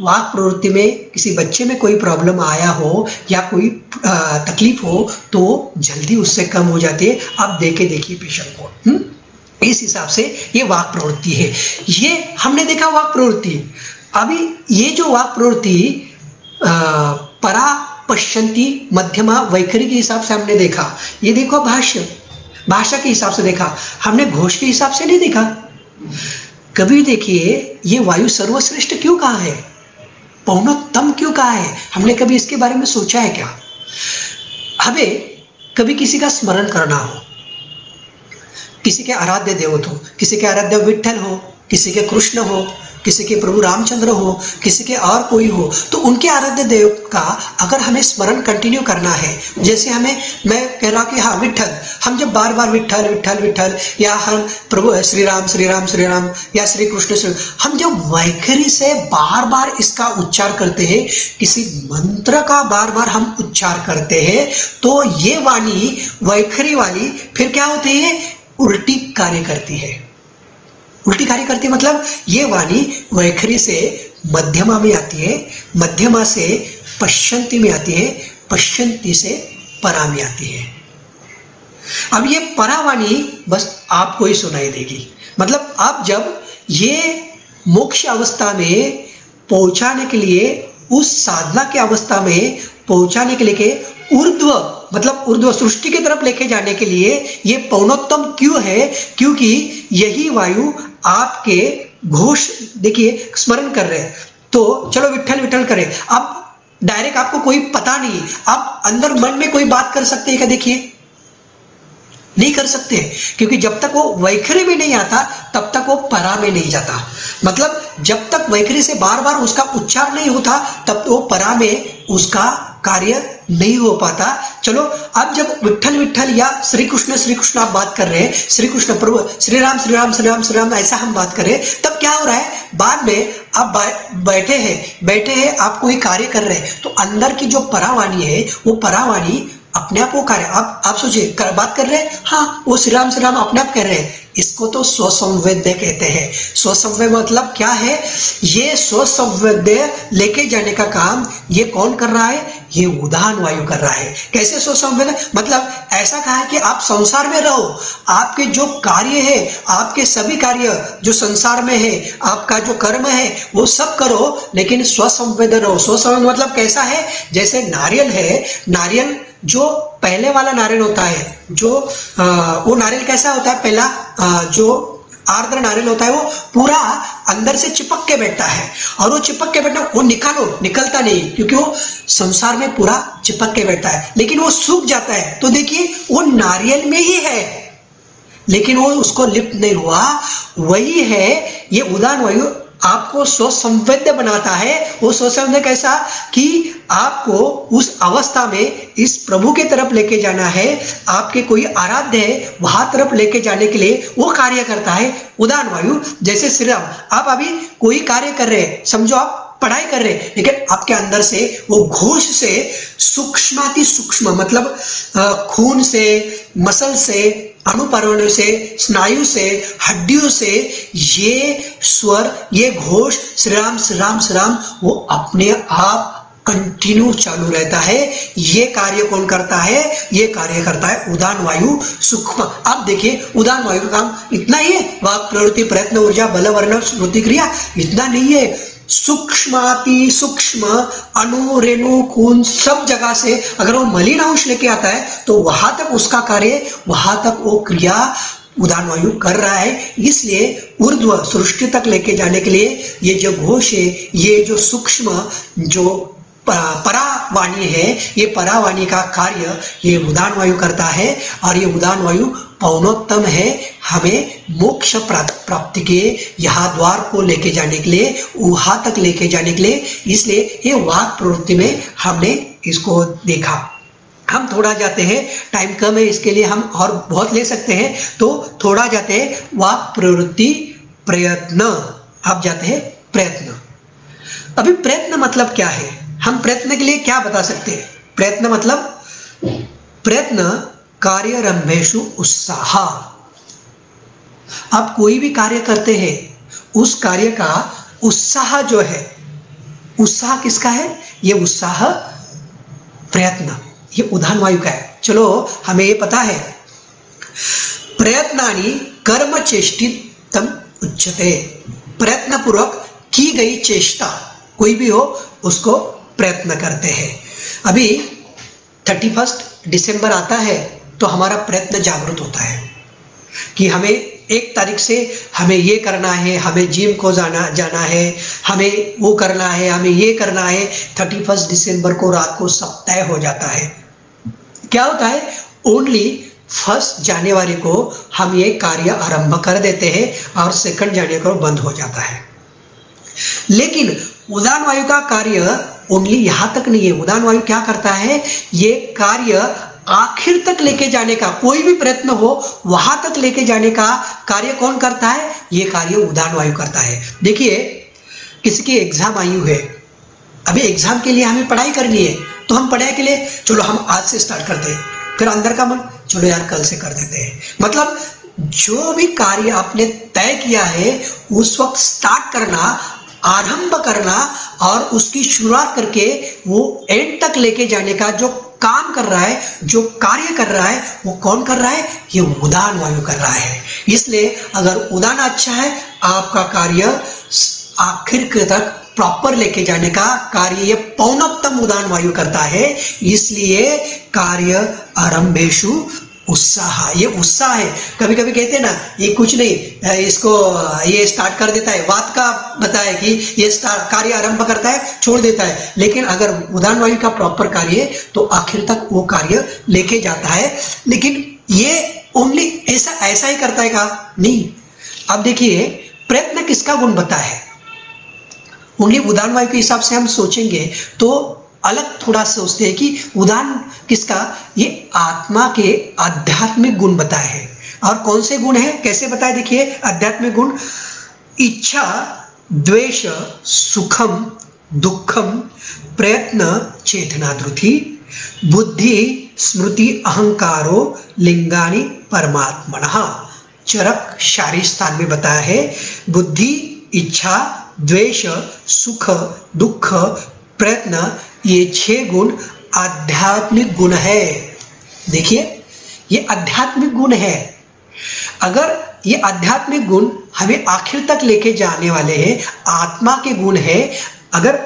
वाक प्रवृत्ति में किसी बच्चे में कोई प्रॉब्लम आया हो या कोई तकलीफ हो तो जल्दी उससे कम हो जाती है। आप देके देखिए पेशेंट को, हुँ? इस हिसाब से ये वाक प्रवृत्ति है। ये हमने देखा वाक प्रवृत्ति। अभी ये जो वाक प्रवृत्ति परा पश्चंती मध्यमा वैखरी के हिसाब से हमने देखा, ये देखो भाष्य, भाषा के हिसाब से देखा, हमने घोष के हिसाब से नहीं देखा। कभी देखिए ये वायु सर्वश्रेष्ठ क्यों कहा है, पौनोत्तम क्यों कहा है, हमने कभी इसके बारे में सोचा है क्या? हमें कभी किसी का स्मरण करना हो, किसी के आराध्य देवता हो, किसी के आराध्य विठल हो, किसी के कृष्ण हो, किसी के प्रभु रामचंद्र हो, किसी के और कोई हो, तो उनके आराध्य देव का अगर हमें स्मरण कंटिन्यू करना है, जैसे हमें, मैं कह रहा कि हाँ विठल, हम जब बार बार विठल विठल विठल या हम प्रभु श्री राम श्री राम श्री राम या श्री कृष्ण श्री, हम जब वैखरी से बार बार इसका उच्चार करते हैं, किसी मंत्र का बार बार हम उच्चार करते हैं तो ये वाणी वैखरी वाली फिर क्या होती है, उल्टी कार्य करती है। उल्टी कार्य करती है मतलब ये वाणी वैखरी से मध्यमा में आती है, मध्यमा से पश्चंती में आती है, पश्चंती से परा में आती है। अब ये परावाणी बस आपको ही सुनाई देगी, मतलब आप जब ये मोक्ष अवस्था में पहुंचाने के लिए, उस साधना की अवस्था में पहुंचाने के लिए, ऊर्ध्व मतलब ऊर्ध्व सृष्टि की तरफ लेके जाने के लिए ये पौनोत्तम क्यों है, क्योंकि यही वायु आपके घोष, देखिए स्मरण कर रहे हैं तो चलो विठल विठल करें, आप डायरेक्ट आपको कोई पता नहीं, आप अंदर मन में कोई बात कर सकते हैं क्या? देखिए नहीं कर सकते, क्योंकि जब तक वो वैखरी में नहीं आता तब तक वो परा में नहीं जाता। मतलब जब तक वैखरी से बार बार उसका उच्चार नहीं होता तब वो परा में उसका कार्य नहीं हो पाता। चलो अब जब विठल विठल या श्री कृष्ण श्री कृष्ण आप बात कर रहे हैं, श्री कृष्ण प्रभु श्री राम श्री राम श्री राम श्री राम ऐसा हम बात करें तब क्या हो रहा है, बाद में आप बैठे हैं बैठे हैं आप कोई कार्य कर रहे हैं तो अंदर की जो परावाणी है वो परावाणी अपने आप वो कार्य, आप आप सोचिए कर, बात कर रहे हैं, हाँ वो श्री राम श्री राम अपने आप कर रहे हैं। इसको तो स्वसंवेद्य कहते हैं। स्वसंवेद मतलब क्या है, ये स्वसंवेद्य लेके जाने का काम ये कौन कर रहा है, ये उदान वायु कर रहा है। कैसे स्वसंवेद मतलब ऐसा कहा है कि आप संसार में रहो, आपके जो कार्य है, आपके सभी कार्य जो संसार में है, आपका जो कर्म है वो सब करो लेकिन स्वसंवेद रहो। स्वसंवेद मतलब कैसा है, जैसे नारियल है, नारियल जो पहले वाला नारियल होता है, जो आ, वो नारियल कैसा होता है, पहला आ, जो आर्द्र नारियल होता है वो पूरा अंदर से चिपक के बैठता है और वो चिपक के बैठना, वो निकालो निकलता नहीं क्योंकि वो संसार में पूरा चिपक के बैठता है, लेकिन वो सूख जाता है। तो देखिए वो नारियल में ही है लेकिन वो उसको लिप्त नहीं हुआ, वही है ये उदान वायु आपको स्वसंवेद्य बनाता है। वो स्वसंवेद्य कैसा कि आपको उस अवस्था में इस प्रभु के तरफ लेके जाना है, आपके कोई आराध्य है वहां तरफ लेके जाने के लिए वो कार्य करता है उदान वायु। जैसे श्री राम, आप अभी कोई कार्य कर रहे हैं, समझो आप पढ़ाई कर रहे हैं लेकिन आपके अंदर से वो घोष से सूक्ष्माति सूक्ष्म मतलब खून से, मसल से, अणुपरमाणु से, स्नायु से, हड्डियों से ये स्वर, ये घोष श्री राम श्री राम श्री राम वो अपने आप कंटिन्यू चालू रहता है। ये कार्य कौन करता है, ये कार्य करता है उदान वायु सूक्ष्म। आप देखिए उदान वायु का काम इतना ही है, वाक प्रवृत्ति प्रयत्न ऊर्जा बल वर्ण स्मृति क्रिया इतना नहीं है, सूक्ष्माति सूक्ष्म अणु रेणु खून सब जगह से अगर वो मलिन अंश लेके आता है तो वहां तक उसका कार्य, वहां तक वो क्रिया उदान वायु कर रहा है। इसलिए ऊर्ध्व सृष्टि तक लेके जाने के लिए ये जो घोष है, ये जो सूक्ष्म जो परावाणी है, ये परावाणी का कार्य ये उदान वायु करता है और ये उदान वायु पौनोत्तम है, हमें मोक्ष प्राप्ति के यहाँ द्वार को लेके जाने के लिए, ऊहा तक लेके जाने के लिए। इसलिए ये वाक प्रवृत्ति में हमने इसको देखा। हम थोड़ा जाते हैं, टाइम कम है इसके लिए हम और बहुत ले सकते हैं, तो थोड़ा जाते हैं वाक प्रवृत्ति प्रयत्न। आप जाते हैं प्रयत्न। अभी प्रयत्न मतलब क्या है, हम प्रयत्न के लिए क्या बता सकते हैं? प्रयत्न मतलब प्रयत्न कार्यरम्भेषु उत्साह। आप कोई भी कार्य करते हैं, उस कार्य का उत्साह जो है, उत्साह किसका है? ये उत्साह प्रयत्न, ये उदान वायु का है। चलो हमें ये पता है, प्रयत्नानि कर्मचेष्टितम् उच्यते। प्रयत्न पूर्वक की गई चेष्टा कोई भी हो उसको प्रयत्न करते हैं। अभी थर्टी फर्स्ट डिसम्बर आता है तो हमारा प्रयत्न जागृत होता है कि हमें एक तारीख से हमें ये करना है, हमें जिम को जाना जाना है, हमें वो करना है, हमें ये करना है। थर्टी फर्स्ट डिसम्बर को रात को सब तय हो जाता है। क्या होता है, ओनली फर्स्ट जनवरी को हम ये कार्य आरंभ कर देते हैं और सेकंड जनवरी को बंद हो जाता है। लेकिन उदान वायु का कार्य ओनली यहाँ तक नहीं है। उदान वायु क्या करता है, ये कार्य आखिर तक लेके जाने का, कोई भी प्रयत्न हो वहां तक लेके जाने का कार्य कौन करता है? ये कार्य उदान वायु करता है। देखिए किसी की एग्जाम आई हुई है, अभी एग्जाम के लिए हमें पढ़ाई करनी है, तो हम पढ़ाई के लिए चलो हम आज से स्टार्ट करते हैं, फिर अंदर का मन चलो यार कल से कर देते हैं। मतलब जो भी कार्य आपने तय किया है उस वक्त स्टार्ट करना, आरंभ करना और उसकी शुरुआत करके वो एंड तक लेके जाने का जो काम कर रहा है, जो कार्य कर रहा है, वो कौन कर रहा है? ये उदान वायु कर रहा है। इसलिए अगर उदान अच्छा है, आपका कार्य आखिर तक प्रॉपर लेके जाने का कार्य ये पौनोत्तम उदान वायु करता है। इसलिए कार्य आरंभेशु उत्साह, ये उत्साह है। कभी कभी कहते हैं ना, ये कुछ नहीं, इसको ये स्टार्ट कर देता है, बात का बताया कि ये स्टार्ट कार्य आरंभ करता है, छोड़ देता है। लेकिन अगर उदान वायु का प्रॉपर कार्य तो आखिर तक वो कार्य लेके जाता है। लेकिन ये ओनली ऐसा ऐसा ही करता है का नहीं। अब देखिए प्रयत्न किसका गुण बता है, ओनली उदान वायु के हिसाब से हम सोचेंगे तो अलग थोड़ा सोचते हैं कि उदान किसका, ये आत्मा के आध्यात्मिक गुण बताए हैं। और कौन से गुण है, कैसे बताए, देखिए आध्यात्मिक गुण, इच्छा द्वेष सुखम दुखम प्रयत्न चेतना धृति बुद्धि स्मृति अहंकारो लिंगानि परमात्मनः। चरक शारीस्थान में बताया है, बुद्धि इच्छा द्वेष सुख दुख प्रयत्न, ये छह गुण आध्यात्मिक गुण है। देखिए ये आध्यात्मिक गुण है। अगर ये आध्यात्मिक गुण हमें आखिर तक लेके जाने वाले हैं, आत्मा के गुण है, अगर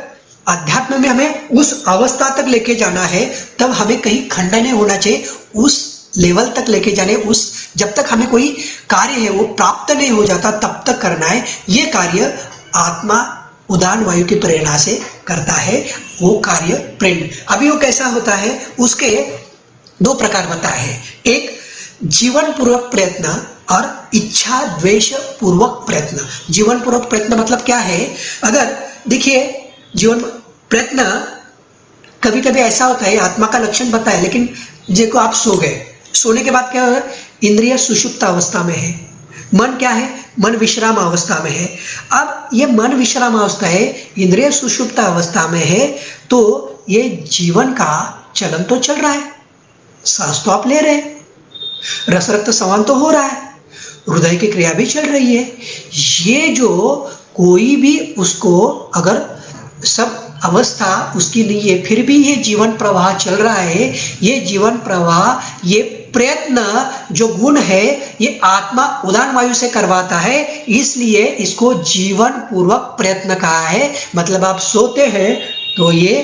अध्यात्म में हमें उस अवस्था तक लेके जाना है तब हमें कहीं खंडन नहीं होना चाहिए। उस लेवल तक लेके जाने, उस जब तक हमें कोई कार्य है वो प्राप्त नहीं हो जाता तब तक करना है। ये कार्य आत्मा उदान वायु की प्रेरणा से करता है, वो कार्य प्रेरणा। अभी वो कैसा होता है, उसके दो प्रकार बताए हैं, एक जीवन पूर्वक प्रयत्न और इच्छा द्वेष पूर्वक प्रयत्न। जीवन पूर्वक प्रयत्न मतलब क्या है, अगर देखिए जीवन प्रयत्न कभी कभी ऐसा होता है, आत्मा का लक्षण बताए, लेकिन देखो आप सो गए, सोने के बाद क्या होगा, इंद्रिय सुषुप्त अवस्था में है, मन क्या है, मन विश्राम अवस्था में है। अब ये मन विश्राम अवस्था है, इंद्रिय सुषुप्त अवस्था में है, तो ये जीवन का चलन तो चल रहा है, सांस तो आप ले रहे हैं, रस रक्त संवाहन तो हो रहा है, हृदय की क्रिया भी चल रही है। ये जो कोई भी उसको अगर सब अवस्था उसकी नहीं है फिर भी ये जीवन प्रवाह चल रहा है, ये जीवन प्रवाह, ये प्रयत्न जो गुण है ये आत्मा उदान वायु से करवाता है। इसलिए इसको जीवन पूर्वक प्रयत्न कहा है। मतलब आप सोते हैं तो ये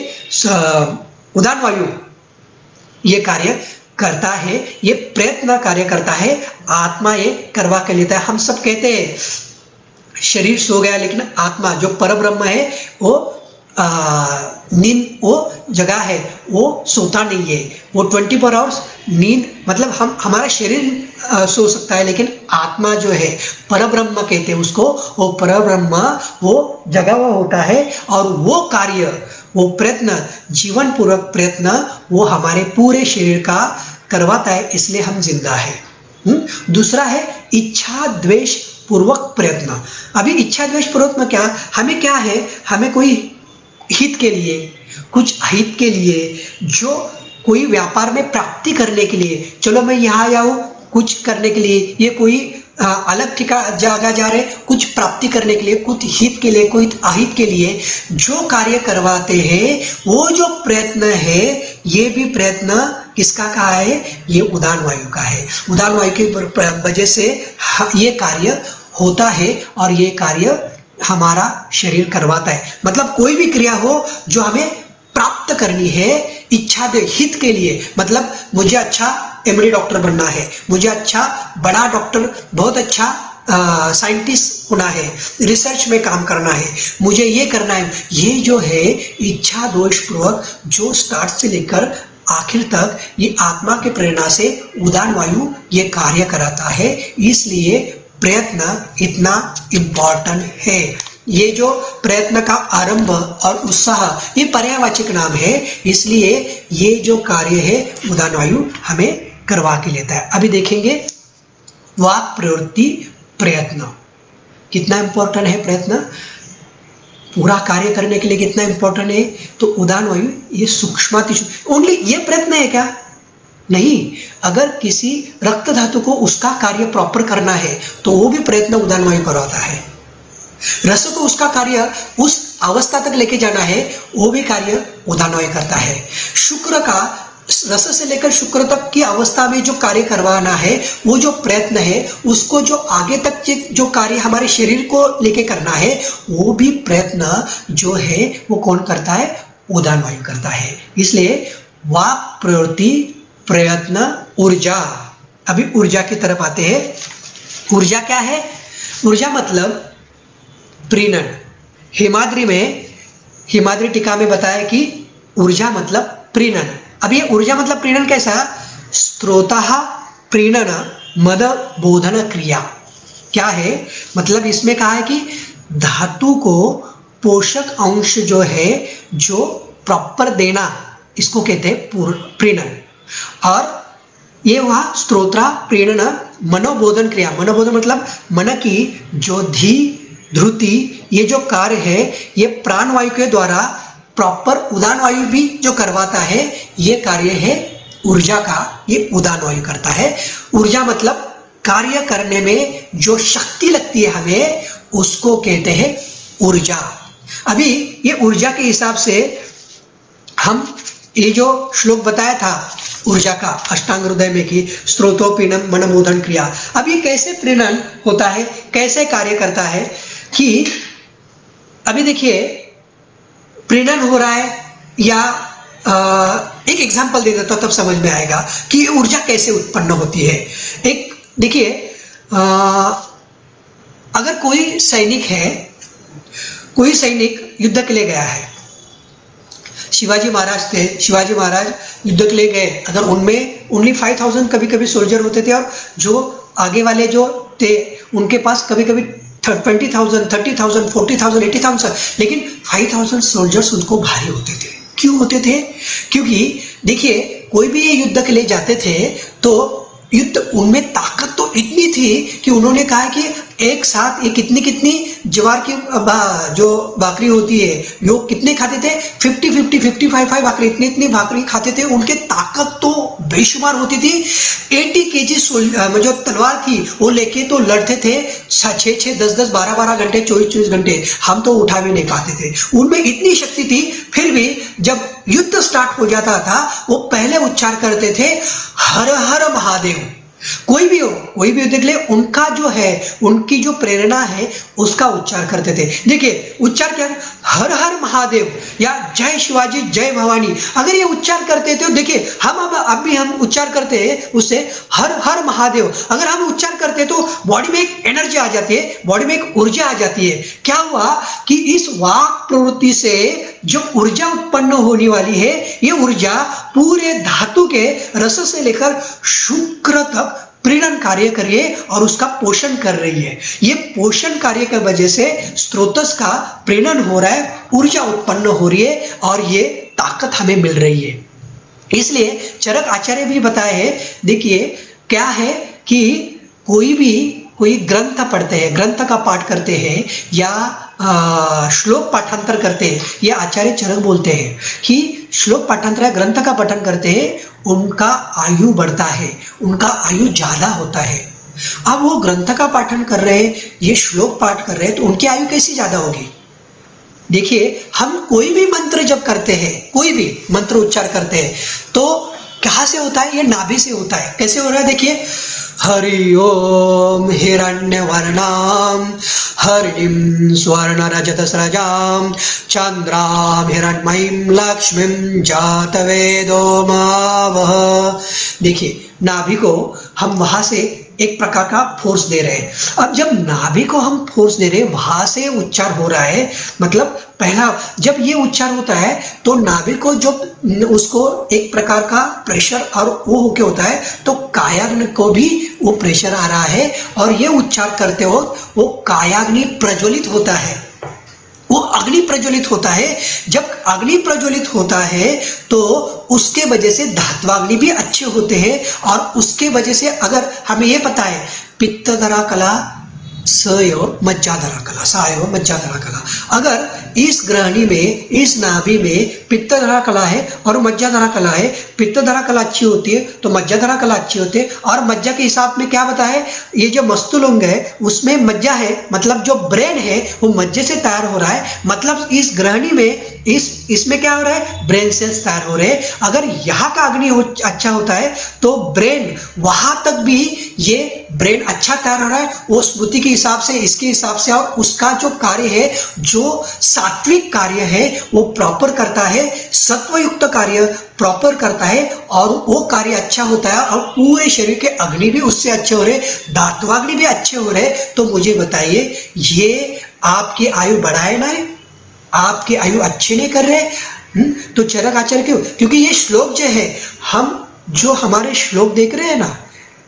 उदान वायु ये कार्य करता है, ये प्रयत्न कार्य करता है, आत्मा ये करवा के लेता है। हम सब कहते हैं शरीर सो गया, लेकिन आत्मा जो परब्रह्म है वो नींद वो जगह है, वो सोता नहीं है, वो ट्वेंटी फोर आवर्स नींद, मतलब हम हमारा शरीर आ, सो सकता है लेकिन आत्मा जो है परब्रह्म कहते हैं उसको, वो परब्रह्म वो जगा हुआ होता है और वो कार्य, वो प्रयत्न, जीवन पूर्वक प्रयत्न वो हमारे पूरे शरीर का करवाता है, इसलिए हम जिंदा है। हुँ? दूसरा है इच्छा द्वेष पूर्वक प्रयत्न। अभी इच्छा द्वेष पूर्वक में क्या, हमें क्या है, हमें कोई हित के लिए, कुछ अहित के लिए, जो कोई व्यापार में प्राप्ति करने के लिए, चलो मैं यहाँ आया हूँ कुछ करने के लिए, ये कोई आ, अलग ठिका जगह जा रहे, कुछ प्राप्ति करने के लिए, कुछ हित के लिए, कुछ अहित के लिए जो कार्य करवाते हैं, वो जो प्रयत्न है, ये भी प्रयत्न किसका कहा है, ये उदान वायु का है। उदान वायु की वजह से ये कार्य होता है और ये कार्य हमारा शरीर करवाता है। मतलब कोई भी क्रिया हो जो हमें प्राप्त करनी है इच्छा दे हित के लिए, मतलब मुझे अच्छा एमडी डॉक्टर बनना है, मुझे अच्छा बड़ा डॉक्टर, बहुत अच्छा साइंटिस्ट होना है, रिसर्च में काम करना है, मुझे ये करना है, ये जो है इच्छा दोषपूर्वक जो स्टार्ट से लेकर आखिर तक ये आत्मा के प्रेरणा से उदान वायु ये कार्य कराता है, इसलिए प्रयत्न इतना इम्पॉर्टेंट है। ये जो प्रयत्न का आरंभ और उत्साह ये पर्यायवाचक नाम है, इसलिए ये जो कार्य है उदान वायु हमें करवा के लेता है। अभी देखेंगे वाक प्रवृत्ति प्रयत्न कितना इम्पोर्टेंट है, प्रयत्न पूरा कार्य करने के लिए कितना इम्पोर्टेंट है। तो उदान वायु ये सूक्ष्मातिशु ओनली ये प्रयत्न है क्या, नहीं, अगर किसी रक्त धातु को उसका कार्य प्रॉपर करना है तो वो भी प्रयत्न उदान वायु करवाता है। रस को उसका कार्य उस अवस्था तक लेके जाना है, वो भी कार्य उदान वायु करता है। शुक्र का रस से लेकर शुक्र तक की अवस्था में जो कार्य करवाना है, वो जो प्रयत्न है, उसको जो आगे तक जो कार्य हमारे शरीर को लेके करना है, वो भी प्रयत्न जो है वो कौन करता है, उदान वायु करता है। इसलिए वाक प्रवृत्ति प्रयत्न ऊर्जा। अभी ऊर्जा की तरफ आते हैं। ऊर्जा क्या है, ऊर्जा मतलब प्रीणन। हिमाद्री में हिमाद्री टीका में बताया कि ऊर्जा मतलब प्रीणन। अब ये ऊर्जा मतलब प्रीणन कैसा, स्त्रोतः प्रीणन मद बोधन क्रिया। क्या है मतलब, इसमें कहा है कि धातु को पोषक अंश जो है जो प्रॉपर देना, इसको कहते हैं प्रीणन। और ये हुआ स्त्रोत्रा प्रेरणा मनोबोधन क्रिया। मनोबोधन मतलब मन की जो धी ध्रुति ये जो कार्य है, ये प्राण वायु के द्वारा प्रॉपर उदान वायु भी जो करवाता है, ये कार्य है ऊर्जा का, ये उदान वायु करता है। ऊर्जा मतलब कार्य करने में जो शक्ति लगती है हमें, उसको कहते हैं ऊर्जा। अभी ये ऊर्जा के हिसाब से हम ये जो श्लोक बताया था ऊर्जा का अष्टांग हृदय में कि स्त्रोतोपीनम मनोबोधन क्रिया, अब ये कैसे प्रेरण होता है, कैसे कार्य करता है कि अभी देखिए प्रेरण हो रहा है, या आ, एक एग्जाम्पल दे देता तब समझ में आएगा कि ये ऊर्जा कैसे उत्पन्न होती है। एक देखिए, अगर कोई सैनिक है, कोई सैनिक युद्ध के लिए गया है, शिवाजी महाराज थे, शिवाजी महाराज युद्ध के लिए गए, अगर उनमें ओनली फाइव थाउजेंड कभी कभी सोल्जर होते थे और जो आगे वाले जो थे उनके पास कभी कभी twenty thousand thirty thousand forty thousand eighty thousand लेकिन फाइव थाउजेंड सोल्जर्स उनको भारी होते थे। क्यों होते थे, क्योंकि देखिए कोई भी ये युद्ध के लिए जाते थे तो युद्ध उनमें ताकत तो इतनी थी कि उन्होंने कहा कि एक साथ ये कितनी कितनी ज्वार की बा, जो भाकरी होती है, लोग कितने खाते थे, fifty fifty fifty five five भाकरी, इतनी इतनी भाकरी खाते थे, उनके ताकत तो बेशुमार होती थी। एटी केजी जो तलवार थी वो लेके तो लड़ते थे छः छः दस दस बारह बारह घंटे चौबीस चौबीस घंटे, हम तो उठा भी नहीं पाते थे, उनमें इतनी शक्ति थी। फिर भी जब युद्ध स्टार्ट हो जाता था वो पहले उच्चार करते थे हर हर महादेव, कोई भी हो कोई भी हो देख ले, उनका जो है उनकी जो प्रेरणा है उसका उच्चार करते थे। देखिए उच्चार क्या, हर हर महादेव या जय शिवाजी जय भवानी, अगर ये उच्चार करते थे, देखिए हम अब अब भी हम उच्चार करते हैं उससे हर हर महादेव, अगर हम उच्चार करते हैं तो बॉडी में एक एनर्जी आ जाती है, बॉडी में एक ऊर्जा आ जाती है। क्या हुआ कि इस वाक प्रवृत्ति से जो ऊर्जा उत्पन्न होने वाली है, ये ऊर्जा पूरे धातु के रस से लेकर शुक्र तक प्रीणन कार्य कर रही है और उसका पोषण कर रही है। ये पोषण कार्य की वजह से स्रोतस का प्रीणन हो रहा है, ऊर्जा उत्पन्न हो रही है और ये ताकत हमें मिल रही है। इसलिए चरक आचार्य भी बताए हैं, देखिए क्या है कि कोई भी कोई ग्रंथ पढ़ते हैं, ग्रंथ का पाठ करते हैं या आ, श्लोक पाठांतर करते हैं, ये आचार्य चरक बोलते हैं कि श्लोक पाठांतर या ग्रंथ का पठन करते हैं, उनका आयु बढ़ता है, उनका आयु ज्यादा होता है। अब वो ग्रंथ का पाठन कर रहे हैं, ये श्लोक पाठ कर रहे हैं, तो उनकी आयु कैसी ज्यादा होगी। देखिए हम कोई भी मंत्र जब करते हैं, कोई भी मंत्र उच्चार करते हैं तो कहाँ से होता है, ये नाभि से होता है। कैसे हो रहा है देखिए, हरि ओम हिरण्यवर्णाम हरिणीं स्वर्णरजतस्रजां चंद्रां हिरण्मयीं लक्ष्मीं जातवेदोमावह। देखिए नाभि को हम वहां से एक प्रकार का फोर्स दे रहे हैं। अब जब नाभि को हम फोर्स दे रहे हैं, वहां से उच्चार हो रहा है, मतलब पहला जब ये उच्चार होता है तो नाभि को जब उसको एक प्रकार का प्रेशर और वो होके होता है तो कायाग्नि को भी वो प्रेशर आ रहा है और ये उच्चार करते हो वो कायाग्नि प्रज्वलित होता है, वो अग्नि प्रज्वलित होता है। जब अग्नि प्रज्वलित होता है तो उसके वजह से धात्वाग्नि भी अच्छे होते हैं और उसके वजह से अगर हमें ये पता है पित्तधरा कला सयो मज्जाधरा कला सायो मज्जाधरा कला, अगर इस ग्रहणी में इस नाभि में पित्तधरा कला है और मज्जाधरा कला है, पित्तधरा कला अच्छी होती है तो मज्जाधरा कला अच्छी होती है। और मज्जा के हिसाब में क्या बता है, ये जो मस्तुलुंग है उसमें मज्जा है, मतलब जो ब्रेन है वो मज्जे से तैयार हो रहा है, मतलब इस ग्रहणी में इस इसमें क्या हो रहा है, ब्रेन सेल्स तैयार हो रहे हैं। अगर यहाँ का अग्नि हो, अच्छा होता है तो ब्रेन वहां तक भी ये ब्रेन अच्छा तैयार हो रहा है, वो स्मृति के हिसाब से इसके हिसाब से, और उसका जो कार्य है जो सात्विक कार्य है वो प्रॉपर करता है, सत्वयुक्त कार्य प्रॉपर करता है और वो कार्य अच्छा होता है और पूरे शरीर के अग्नि भी उससे अच्छे हो रहे, धात्वाग्नि भी अच्छे हो रहे। तो मुझे बताइए ये आपकी आयु बढ़ाए ना, आपकी आयु अच्छे नहीं कर रहे हुँ? तो चरक आचार्य क्यों, क्योंकि ये श्लोक जो है, हम जो हमारे श्लोक देख रहे हैं ना,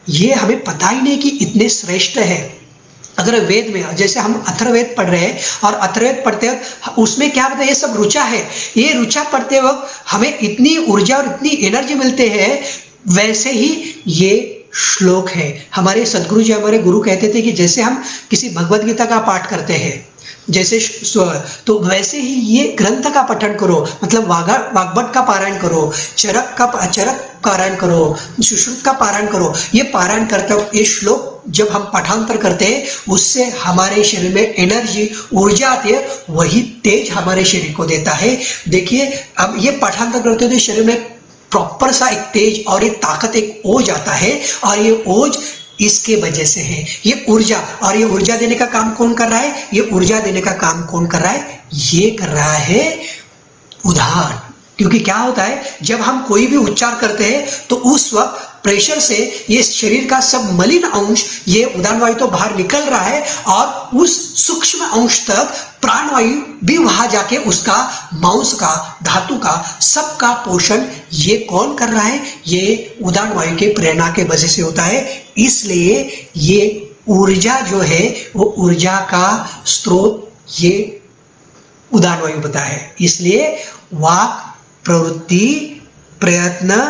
ये हमें पता ही नहीं कि इतने श्रेष्ठ है। अगर वेद में जैसे हम अथर्ववेद पढ़ रहे हैं और अथर्ववेद पढ़ते वक्त उसमें क्या बताए, ये सब ऋचा है, ये ऋचा पढ़ते वक्त हमें इतनी ऊर्जा और इतनी एनर्जी मिलते हैं, वैसे ही ये श्लोक है। हमारे सदगुरु जी हमारे गुरु कहते थे कि जैसे हम किसी भगवद गीता का पाठ करते हैं जैसे, तो वैसे ही ये ग्रंथ का पठन करो, मतलब वागा वाग्भट का पारायण करो, चरक का चरक पारायण करो, सुश्रुत का पारायण करो। ये पारायण करते वक्त ये श्लोक जब हम पाठांतर करते हैं उससे हमारे शरीर में एनर्जी ऊर्जा आती है, वही तेज हमारे शरीर को देता है। देखिए अब ये पाठांतर करते हुए शरीर में प्रॉपर सा एक तेज और एक ताकत एक ओज आता है और ये ओज इसके वजह से है, ये ऊर्जा, और ये ऊर्जा देने का काम कौन कर रहा है, ये ऊर्जा देने का काम कौन कर रहा है, ये कर रहा है उदान। क्योंकि क्या होता है जब हम कोई भी उच्चार करते हैं तो उस वक्त प्रेशर से ये शरीर का सब मलिन अंश, ये उदान वायु तो बाहर निकल रहा है और उस सूक्ष्म अंश तक प्राणवायु भी वहां जाके उसका मांस का धातु का सबका पोषण ये कौन कर रहा है, ये उदान वायु के प्रेरणा के वजह से होता है। इसलिए ये ऊर्जा जो है वो ऊर्जा का स्रोत ये उदान वायु बता है। इसलिए वाक प्रवृत्ति प्रयत्न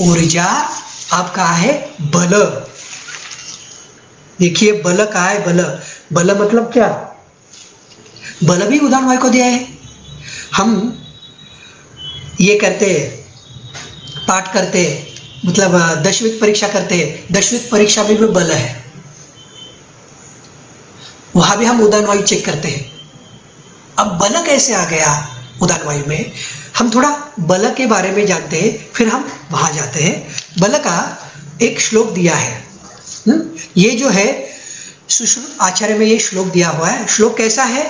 ऊर्जा आपका है बल। देखिए बल का है, बल बल मतलब क्या, बल भी उदान वायु को दिया है। हम ये करते हैं पाठ करते हैं, मतलब दशविध परीक्षा करते हैं, दशविध परीक्षा में भी बल है, वहां भी हम उदान वायु चेक करते हैं। अब बल कैसे आ गया उदान वायु में, हम थोड़ा बल के बारे में जानते हैं, फिर हम वहां जाते हैं। बल का एक श्लोक दिया है, ये जो है सुश्रुत आचार्य में ये श्लोक दिया हुआ है। श्लोक कैसा है?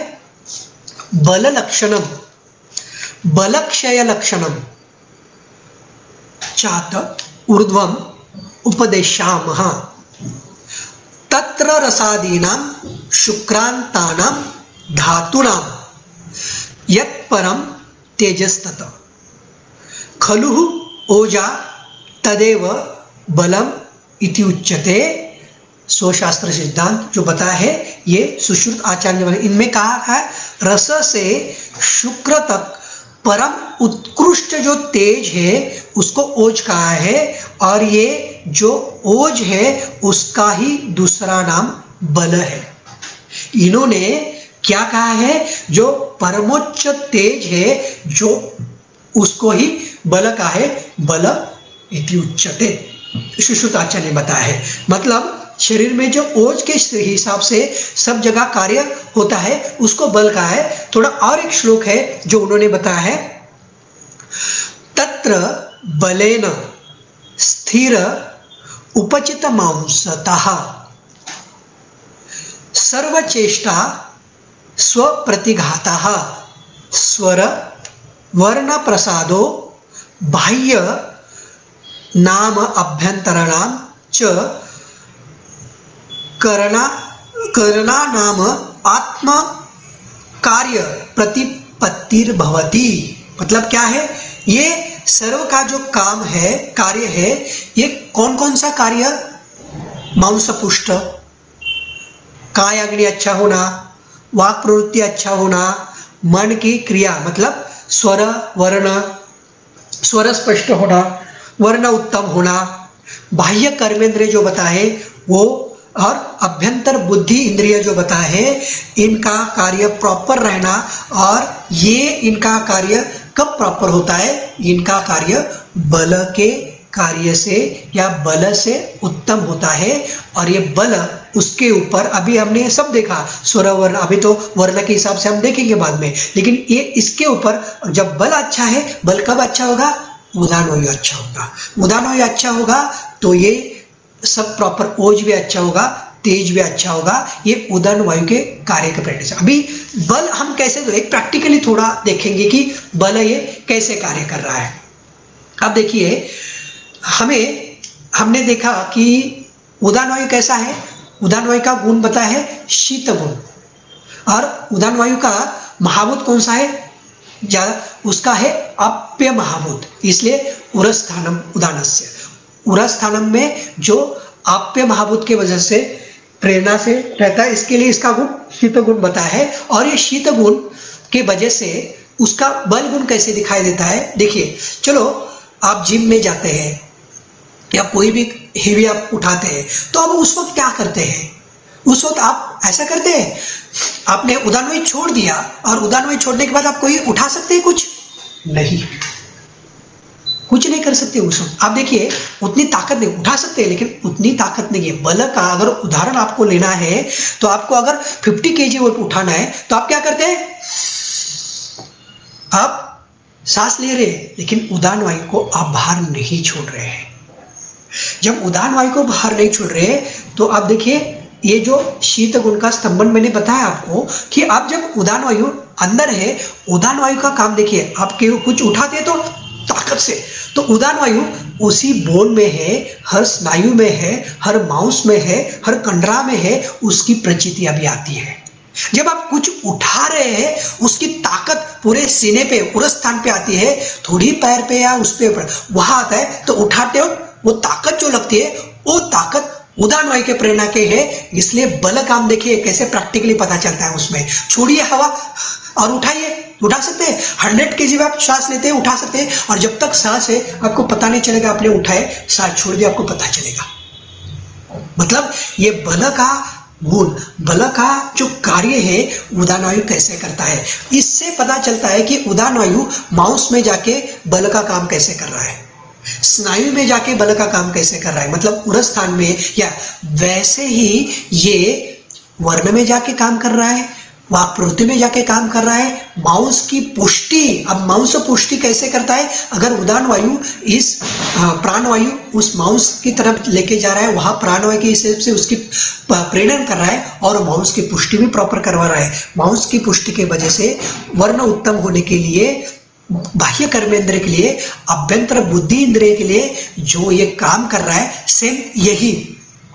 बल लक्षणम बलक्षय लक्षणम चात ऊर्ध्वम उपदेशामः तत्र रसादीनां शुक्रांतानां धातुनां यत् परम तेजस्तत खलु ओजा तदेव बलम इति उच्यते। सो शास्त्र सिद्धांत जो बताया है ये सुश्रुत आचार्य ने इनमें कहा है रस से शुक्र तक परम उत्कृष्ट जो तेज है उसको ओज कहा है, और ये जो ओज है उसका ही दूसरा नाम बल है। इन्होंने क्या कहा है? जो परमोच्च तेज है जो उसको ही बल कहा है, बल इति उच्यते सुश्रुत आचार्य ने बताया है। मतलब शरीर में जो ओज के हिसाब से सब जगह कार्य होता है उसको बल का है। थोड़ा और एक श्लोक है जो उन्होंने बताया है, तत्र बलेन स्थिर उपचित मांसतः सर्वचेष्टा स्वप्रतिघातः स्वर वर्ण प्रसादो बाह्य नाम अभ्यंतरणाम च करना करना नाम आत्मा कार्य प्रतिपत्तिर भवति। मतलब क्या है? ये सर्व का जो काम है, कार्य है, ये कौन कौन सा कार्य? मांसपुष्ट, काय अग्नि अच्छा होना, वाक प्रवृत्ति अच्छा होना, मन की क्रिया मतलब स्वर वर्ण, स्वर स्पष्ट होना, वर्ण उत्तम होना, बाह्य कर्मेंद्रिय जो बताए वो, और अभ्यंतर बुद्धि इंद्रिय जो बताए हैं इनका कार्य प्रॉपर रहना। और ये इनका कार्य कब प्रॉपर होता है? इनका कार्य बल के कार्य से या बल से उत्तम होता है। और ये बल उसके ऊपर अभी हमने सब देखा स्वर वर्ण, अभी तो वर्ण के हिसाब से हम देखेंगे बाद में, लेकिन ये इसके ऊपर जब बल अच्छा है, बल कब अच्छा होगा? उदान वायु अच्छा होगा। उदान वायु अच्छा होगा तो ये सब प्रॉपर ओज भी अच्छा होगा, तेज भी अच्छा होगा। ये उदान वायु के कार्य के प्रैक्टिस। अभी बल हम कैसे एक प्रैक्टिकली थोड़ा देखेंगे कि बल ये कैसे कार्य कर रहा है। अब देखिए हमें हमने देखा कि उदान वायु कैसा है। उदान वायु का गुण बताया है शीत गुण, और उदान वायु का महाभूत कौन सा है? जा उसका है अप्य महाभूत, इसलिए उरस्थानम उदानस्य। उरस्थानम में जो आप्य महाभूत के वजह से प्रेरणा से रहता है, इसके लिए इसका गुण शीत गुण बताया है। और ये शीत गुण के वजह से उसका बल गुण कैसे दिखाई देता है? देखिए, चलो आप जिम में जाते हैं या कोई भी हेवी आप उठाते हैं, तो आप उस वक्त क्या करते हैं? उस वक्त आप ऐसा करते हैं, आपने उदान वायु छोड़ दिया, और उदान वायु छोड़ने के बाद आप कोई उठा सकते हैं? कुछ नहीं, कुछ नहीं कर सकते उस वक्त। आप देखिए उतनी ताकत नहीं, उठा सकते हैं लेकिन उतनी ताकत नहीं है। बल का अगर उदाहरण आपको लेना है तो आपको अगर पचास केजी वेट उठाना है तो आप क्या करते हैं? आप सांस ले रहे हैं लेकिन उदान वायु को आप बाहर नहीं छोड़ रहे हैं। जब उदान वायु को बाहर नहीं छोड़ रहे तो आप देखिए ये जो शीत गुण का स्तंभन मैंने बताया आपको कि आप जब उदान वायु अंदर है, उदान वायु का काम देखिए, आप कुछ उठाते तो ताकत से, तो उदान वायु उसी बोन में है, हर स्नायु में है, हर मांस में है, हर कंडरा में है, उसकी प्रचिति अभी आती है। जब आप कुछ उठा रहे हैं उसकी ताकत पूरे सीने पे, पूरे स्थान पे आती है, थोड़ी पैर पे या उस पे वहां आता है, तो उठाते हो वो ताकत जो लगती है वो ताकत उदान वायु के प्रेरणा के है। इसलिए बल काम देखिए कैसे प्रैक्टिकली पता चलता है। उसमें छोड़िए हवा और उठाइए, उठा सकते हैं। हंड्रेड के जी में आप सांस लेते हैं, उठा सकते हैं, और जब तक सांस है आपको पता नहीं चलेगा आपने उठाए, सांस छोड़ दिया, आपको पता चलेगा। मतलब ये बल का गुण, बल का जो कार्य है उदान वायु कैसे करता है, इससे पता चलता है कि उदान वायु मांस में जाके बल का काम कैसे कर रहा है, स्नायु में जाके बल का काम कैसे कर रहा है, मतलब उरस्थान में, या वैसे ही ये वर्ण में जाके काम कर रहा है, वह पृथ्वी में जाके काम कर रहा है, मांस की पुष्टि। अब मांस पुष्टि कैसे करता है? अगर उदान वायु इस प्राणवायु उस मांस की तरफ लेके जा रहा है, वहां प्राणवायु के हिसाब से उसकी प्रेरण कर रहा है और मांस की पुष्टि भी प्रॉपर करवा रहा है। मांस की पुष्टि के वजह से वर्ण उत्तम होने के लिए बाह्य कर्मेंद्र के लिए, अभ्यंतर बुद्धि इंद्रिय के लिए जो ये काम कर रहा है, सेम यही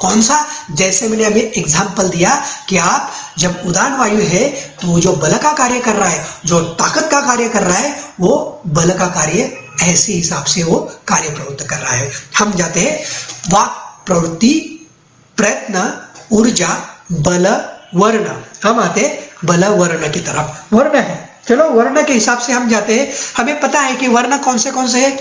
कौन सा, जैसे मैंने अभी एग्जाम्पल दिया कि आप जब उदान वायु है तो जो बल का कार्य कर रहा है, जो ताकत का कार्य कर रहा है, वो बल का कार्य ऐसे हिसाब से वो कार्य प्रवृत्त कर रहा है। हम जाते हैं वाक प्रवृत्ति, प्रयत्न, ऊर्जा, बल, वर्ण। हम आते हैं बल वर्ण की तरफ। वर्ण है, चलो वर्ण के हिसाब से हम जाते हैं। हमें पता है कि वर्ण कौन से कौन से है,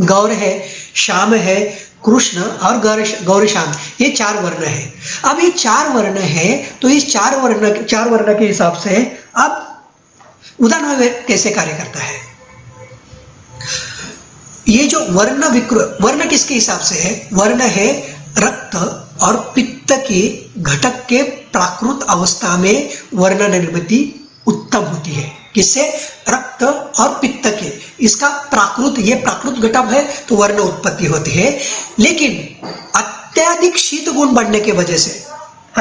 गौर है, श्याम है, कृष्ण और गौरीशाम, ये चार वर्ण है। अब ये चार वर्ण है तो इस चार वर्ण चार वर्ण के हिसाब से अब उदान वायु कैसे कार्य करता है। ये जो वर्ण विकृत वर्ण किसके हिसाब से है, वर्ण है रक्त और पित्त के घटक के प्राकृत अवस्था में वर्ण निर्मिति उत्तम होती है। किससे? रक्त और पित्त के, इसका प्राकृत, ये प्राकृत घटक है तो वर्ण उत्पत्ति होती है। लेकिन अत्यधिक शीत गुण बढ़ने के वजह से,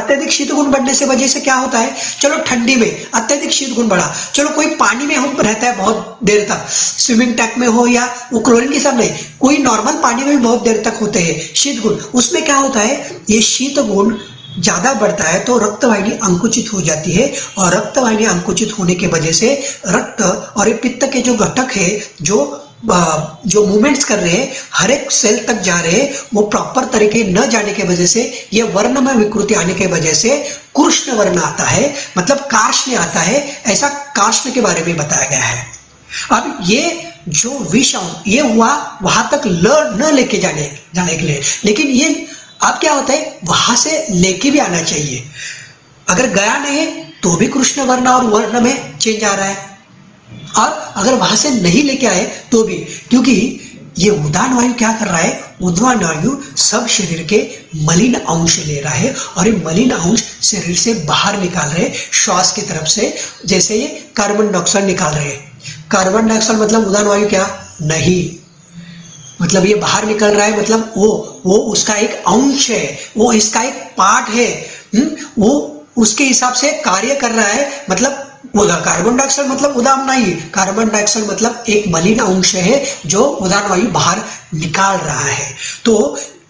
अत्यधिक शीत गुण बढ़ने से वजह से क्या होता है, चलो ठंडी में अत्यधिक शीत गुण बढ़ा, चलो कोई पानी में हम रहता है बहुत देर तक, स्विमिंग टैंक में हो या वो क्लोरीन के सामने, कोई नॉर्मल पानी में भी बहुत देर तक होते हैं शीत गुण, उसमें क्या होता है, ये शीत गुण ज्यादा बढ़ता है तो रक्तवाहिनी अंकुचित हो जाती है और रक्तवाहिनी अंकुचित होने के वजह से रक्त और पित्त के जो घटक है, जो जो मूवमेंट्स कर रहे हैं, हर एक सेल तक जा रहे हैं, वो प्रॉपर तरीके न जाने के वजह से ये वर्ण में विकृति आने के वजह से कृष्ण वर्ण आता है, मतलब कार्ष्ण आता है। ऐसा कार्ष्ण के बारे में बताया गया है। अब ये जो विषाणु ये हुआ वहां तक न लेके जाने जाने के लिए, लेकिन ये अब क्या होता है, वहां से लेके भी आना चाहिए। अगर गया नहीं तो भी कृष्ण वर्ण और वर्ण में चेंज आ रहा है, और अगर वहां से नहीं लेके आए तो भी, क्योंकि ये उदान वायु क्या कर रहा है, उदान वायु सब शरीर के मलिन अंश ले रहा है और ये मलिन अंश शरीर से बाहर निकाल रहे श्वास की तरफ से, जैसे ये कार्बन डाइऑक्साइड निकाल रहे। कार्बन डाइऑक्साइड मतलब उदान वायु क्या नहीं, मतलब ये बाहर निकल रहा है, मतलब वो वो उसका एक अंश है, वो इसका एक पार्ट है, वो उसके हिसाब से कार्य कर रहा है। मतलब कार्बन डाइऑक्साइड मतलब उदान नहीं, कार्बन डाइऑक्साइड मतलब एक मलिन अंश है जो उदान वायु बाहर निकाल रहा है। तो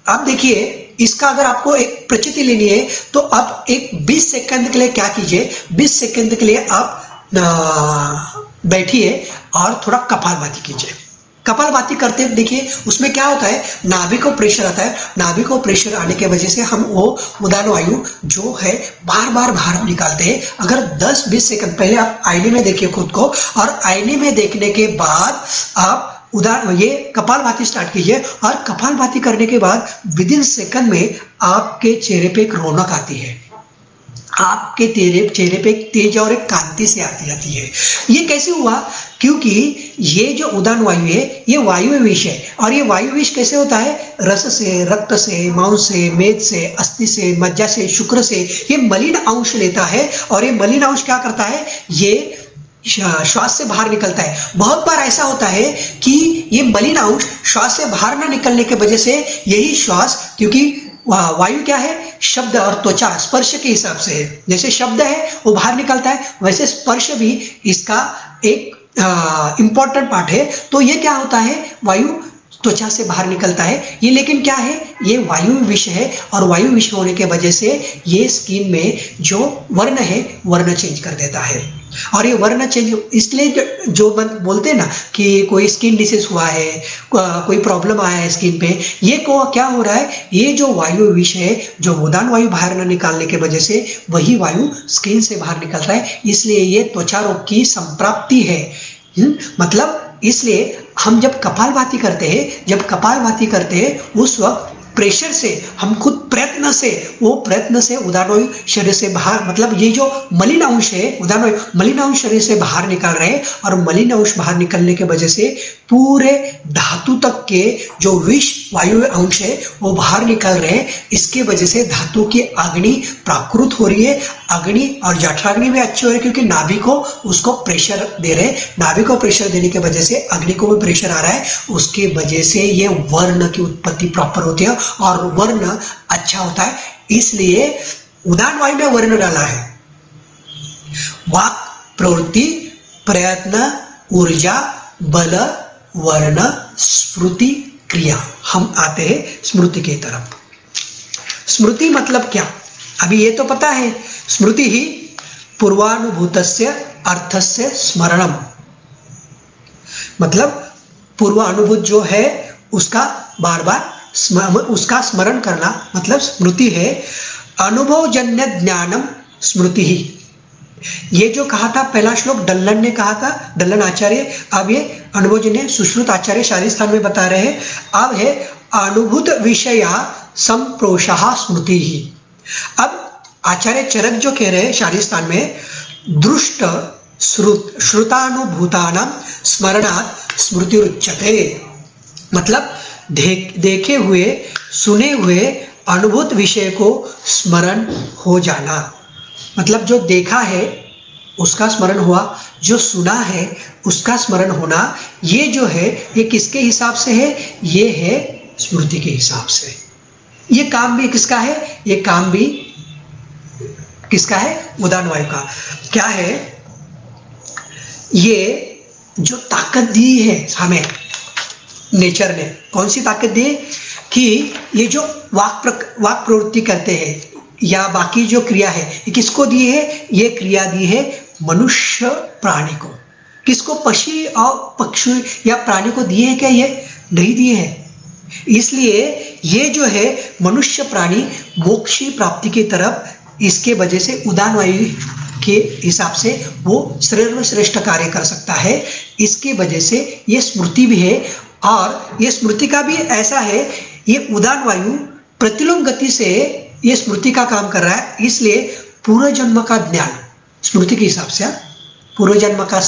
अब देखिए, इसका अगर आपको एक प्रचिति लेनी है तो आप एक बीस सेकंड के लिए क्या कीजिए, बीस सेकंड के लिए आप बैठिए और थोड़ा कपालभाति कीजिए। कपालभाति करते हैं, देखिए उसमें क्या होता है, नाभि को प्रेशर आता है, नाभि को प्रेशर आने के वजह से हम वो उदान वायु जो है बार बार बाहर निकालते हैं। अगर दस बीस सेकंड पहले आप आईने में देखिए खुद को, और आईने में देखने के बाद आप उदान ये कपालभाति स्टार्ट कीजिए, और कपालभाति करने के बाद विद इन सेकंड में आपके चेहरे पर एक रौनक आती है, आपके चेहरे चेहरे पे एक तेज और एक कांति से आती जाती है। ये कैसे हुआ, क्योंकि ये जो उदान वायु है ये वायु विष है, और ये वायु विष कैसे होता है, रस से, रक्त से, मांस से, मेद से, अस्थि से, मज्जा से, शुक्र से, ये मलिन अंश लेता है, और ये मलिन अंश क्या करता है, ये श्वास से बाहर निकलता है। बहुत बार ऐसा होता है कि ये मलिन अंश श्वास से बाहर ना निकलने की वजह से यही श्वास, क्योंकि वायु क्या है, शब्द और त्वचा स्पर्श के हिसाब से है, जैसे शब्द है वो बाहर निकलता है, वैसे स्पर्श भी इसका एक इम्पॉर्टेंट पार्ट है। तो ये क्या होता है, वायु त्वचा से बाहर निकलता है ये, लेकिन क्या है, ये वायु विष है, और वायु विष होने के वजह से ये स्किन में जो वर्ण है वर्ण चेंज कर देता है। और ये वर्ण चेंज इसलिए जो बोलते हैं ना कि कोई स्किन डिसीज हुआ है, कोई प्रॉब्लम आया है स्किन पे, ये को क्या हो रहा है, ये जो वायु विष है जो उदान वायु बाहर न निकालने के वजह से वही वायु स्किन से बाहर निकल रहा है, इसलिए ये त्वचा रोग की संप्राप्ति है। हुँ? मतलब इसलिए हम जब कपालभाति करते हैं, जब कपालभाति करते हैं उस वक्त प्रेशर से, हम खुद प्रयत्न से, वो प्रयत्न से उदान वायु शरीर से बाहर, मतलब ये जो मलिन अंश है उदान वायु मलिन अंश शरीर से बाहर निकाल रहे हैं। और मलिन अंश बाहर निकलने के वजह से पूरे धातु तक के जो विष वायु अंश है वो बाहर निकल रहे हैं। इसके वजह से धातु की अग्नि प्राकृत हो रही है। अग्नि और जठराग्नि भी अच्छी हो रही है क्योंकि नाभि को उसको प्रेशर दे रहे हैं। नाभि को प्रेशर देने की वजह से अग्नि को भी प्रेशर आ रहा है। उसकी वजह से ये वर्ण की उत्पत्ति प्रॉपर होती है और वर्ण अच्छा होता है। इसलिए उदान वायु में वर्ण डाला है। वाक, प्रवृत्ति, प्रयत्न, ऊर्जा, बल, वर्ण, स्मृति, क्रिया। हम आते हैं स्मृति की तरफ। स्मृति मतलब क्या? अभी ये तो पता है, स्मृति ही पूर्वानुभूतस्य अर्थस्य स्मरणम, मतलब पूर्वानुभूत जो है उसका बार बार उसका स्मरण करना, मतलब स्मृति है। अनुभवजन्य ज्ञानम स्मृति ही। ये जो कहा था पहला श्लोक डल्लन ने कहा था, डल्लन आचार्य। अब ये अनुभवजन्य सुश्रुत आचार्य शालिस्थान में बता रहे हैं। अब है अनुभूत विषया संप्रोषा स्मृति ही। अब आचार्य चरक जो कह रहे हैं शालिस्थान में, दृष्ट श्रुत श्रुतानुभूतानां स्मरणात् स्मृतिरुच्यते, मतलब देख, देखे हुए सुने हुए अनुभूत विषय को स्मरण हो जाना, मतलब जो देखा है उसका स्मरण हुआ, जो सुना है उसका स्मरण होना। ये जो है ये किसके हिसाब से है? ये है स्मृति के हिसाब से। ये काम भी किसका है? ये काम भी किसका है? उदान वायु का। क्या है ये जो ताकत दी है हमें नेचर ने, कौन सी ताकत दी है? कि ये जो वाक प्रक, वाक प्रवृत्ति करते हैं या बाकी जो क्रिया है ये किसको दी है? ये क्रिया दी है मनुष्य प्राणी को। किसको? पशु और पक्षी या प्राणी को दिए है क्या? ये नहीं दिए है। इसलिए ये जो है मनुष्य प्राणी मोक्ष की प्राप्ति की तरफ, इसके वजह से उदान वायु के हिसाब से वो सर्वश्रेष्ठ कार्य कर सकता है। इसके वजह से ये स्मृति भी है। और ये स्मृति का भी ऐसा है, ये उदान वायु प्रतिलोम गति से ये स्मृति का काम कर रहा है। इसलिए पूर्व जन्म का ज्ञान स्मृति के हिसाब से, पूर्व जन्म का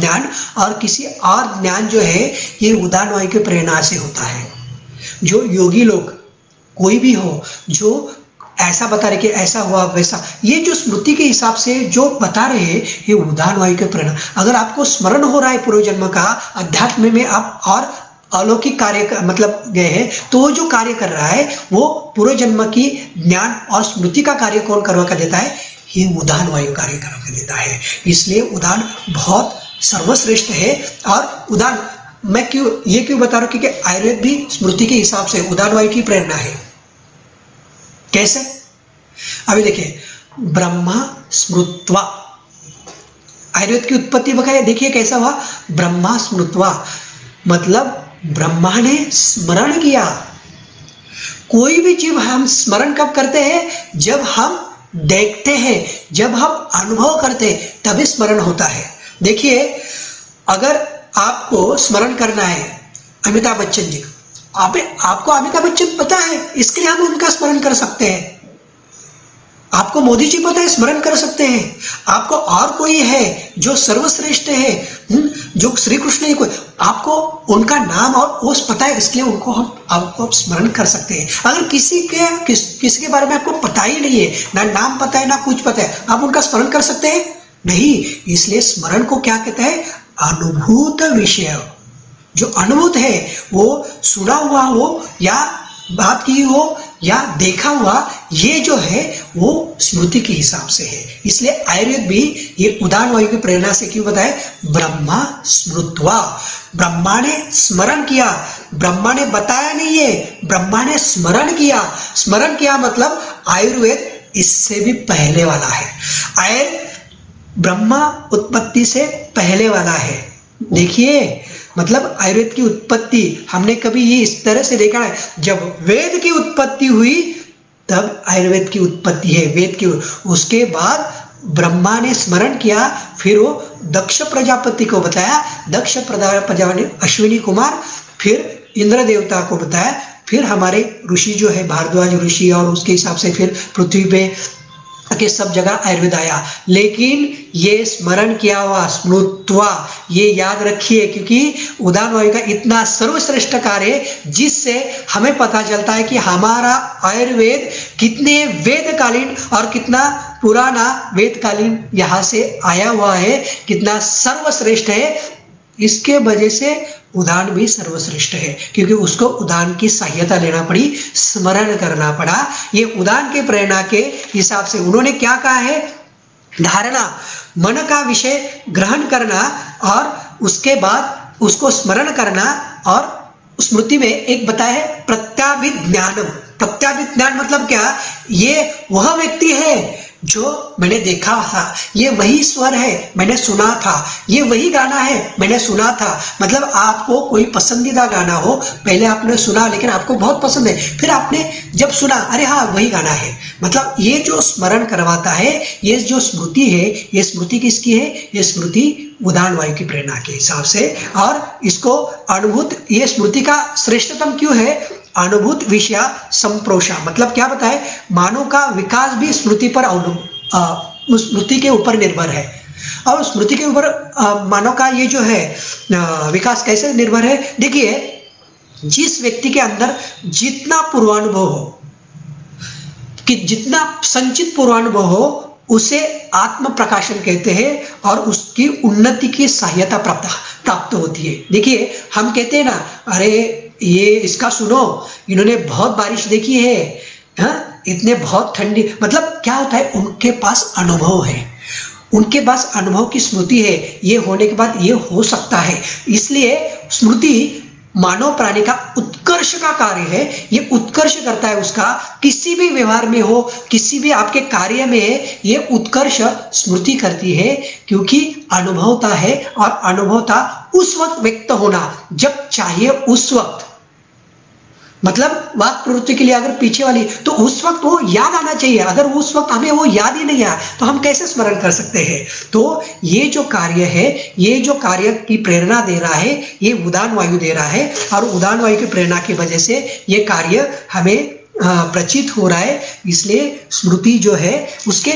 ज्ञान और किसी और ज्ञान जो है ये उदान वायु की प्रेरणा से होता है। जो योगी लोग कोई भी हो जो ऐसा बता रहे कि ऐसा हुआ वैसा, ये जो स्मृति के हिसाब से जो बता रहे हैं ये उदान वायु की प्रेरणा। अगर आपको स्मरण हो रहा है पूर्व जन्म का, अध्यात्म में आप और अलौकिक कार्य मतलब गए हैं, तो वो जो कार्य कर रहा है वो पूर्व जन्म की ज्ञान और स्मृति का कार्य कौन करवा कर देता है? ये उदान वायु कार्य करवा कर देता है। इसलिए उदान बहुत सर्वश्रेष्ठ है। और उदान मैं क्यों ये क्यों बता रहा हूँ? क्योंकि आयुर्वेद भी स्मृति के हिसाब से उदान वायु की प्रेरणा है। कैसे? अभी देखिए, ब्रह्मा स्मृत्वा, आयुर्वेद की उत्पत्ति बताइए, देखिए कैसा हुआ। ब्रह्मा स्मृत्वा मतलब ब्रह्मा ने स्मरण किया। कोई भी चीज हम स्मरण कब करते हैं? जब हम देखते हैं, जब हम अनुभव करते हैं, तभी स्मरण होता है। देखिए, अगर आपको स्मरण करना है अमिताभ बच्चन जी, आप, आपको अमिताभ बच्चन पता है, इसके लिए हम उनका स्मरण कर सकते हैं। आपको मोदी जी पता है, स्मरण कर सकते हैं। आपको और कोई है जो सर्वश्रेष्ठ है, जो श्री कृष्ण ही कोई, आपको उनका नाम और ओस पता है, इसलिए उनको हम आपको स्मरण कर सकते हैं। अगर किसी के किस, किसी के बारे में आपको पता ही नहीं है, ना नाम पता है ना कुछ पता है, आप उनका स्मरण कर सकते हैं? नहीं। इसलिए स्मरण को क्या कहते हैं? अनुभूत विषय। जो अनुभूत है वो सुना हुआ हो या बात की हो या देखा हुआ, ये जो है वो स्मृति के हिसाब से है। इसलिए आयुर्वेद भी ये उदान वायु की प्रेरणा से क्यों बताए? ब्रह्मा स्मृत्वा, ब्रह्मा ने स्मरण किया। ब्रह्मा ने बताया नहीं है, ब्रह्मा ने स्मरण किया। स्मरण किया मतलब आयुर्वेद इससे भी पहले वाला है। आयुर्वेद ब्रह्मा उत्पत्ति से पहले वाला है। देखिए, मतलब आयुर्वेद की उत्पत्ति हमने कभी ये इस तरह से देखा है, जब वेद की उत्पत्ति हुई तब आयुर्वेद की उत्पत्ति है। वेद की उसके बाद ब्रह्मा ने स्मरण किया, फिर वो दक्ष प्रजापति को बताया, दक्ष प्रजापति ने अश्विनी कुमार, फिर इंद्र देवता को बताया, फिर हमारे ऋषि जो है भारद्वाज ऋषि और उसके हिसाब से फिर पृथ्वी पे के सब जगह आयुर्वेद आया। लेकिन ये स्मरण किया हुआ स्मृत्वा, ये याद रखिए, क्योंकि उदान वायु का इतना सर्वश्रेष्ठ कार्य जिससे हमें पता चलता है कि हमारा आयुर्वेद कितने वेदकालीन और कितना पुराना वेदकालीन यहाँ से आया हुआ है, कितना सर्वश्रेष्ठ है। इसके वजह से उदान भी सर्वश्रेष्ठ है, क्योंकि उसको उदान की सहायता लेना पड़ी, स्मरण करना पड़ा। ये उदान के प्रेरणा के हिसाब से उन्होंने क्या कहा है, धारणा, मन का विषय ग्रहण करना और उसके बाद उसको स्मरण करना, और स्मृति में एक बताया है प्रत्याभिज्ञानम। प्रत्याभिज्ञान मतलब क्या, ये वह व्यक्ति है जो मैंने देखा था, ये वही स्वर है मैंने सुना था, ये वही गाना है मैंने सुना था। मतलब आपको कोई पसंदीदा गाना हो, पहले आपने सुना लेकिन आपको बहुत पसंद है, फिर आपने जब सुना अरे हाँ वही गाना है। मतलब ये जो स्मरण करवाता है, ये जो स्मृति है, ये स्मृति किसकी है, ये स्मृति उदान वायु की प्रेरणा के हिसाब से। और इसको अनुभूत, ये स्मृति का श्रेष्ठतम क्यों है, अनुभूत विषय संप्रोषा, मतलब क्या बताएं, मानव का विकास भी स्मृति पर अनु स्मृति के ऊपर निर्भर है। और स्मृति के ऊपर मानव का ये जो है आ, विकास कैसे निर्भर है, देखिए जिस व्यक्ति के अंदर जितना पूर्वानुभव हो, कि जितना संचित पूर्वानुभव हो, उसे आत्म प्रकाशन कहते हैं और उसकी उन्नति की सहायता प्राप्त प्राप्त होती है। देखिए हम कहते हैं ना, अरे ये इसका सुनो, इन्होंने बहुत बारिश देखी है, हा? इतने बहुत ठंडी, मतलब क्या होता है, उनके पास अनुभव है, उनके पास अनुभव की स्मृति है, ये होने के बाद ये हो सकता है। इसलिए स्मृति मानव प्राणी का उत्कर्ष का कार्य है, ये उत्कर्ष करता है उसका, किसी भी व्यवहार में हो, किसी भी आपके कार्य में है, ये उत्कर्ष स्मृति करती है, क्योंकि अनुभवता है। और अनुभवता उस वक्त व्यक्त होना जब चाहिए, उस वक्त मतलब वाक प्रवृत्ति के लिए अगर पीछे वाली, तो उस वक्त वो याद आना चाहिए। अगर उस वक्त हमें वो याद ही नहीं आया तो हम कैसे स्मरण कर सकते हैं। तो ये जो कार्य है, ये जो कार्य की प्रेरणा दे रहा है, ये उदान वायु दे रहा है। और उदान वायु की प्रेरणा की वजह से ये कार्य हमें प्रचित हो रहा है। इसलिए स्मृति जो है उसके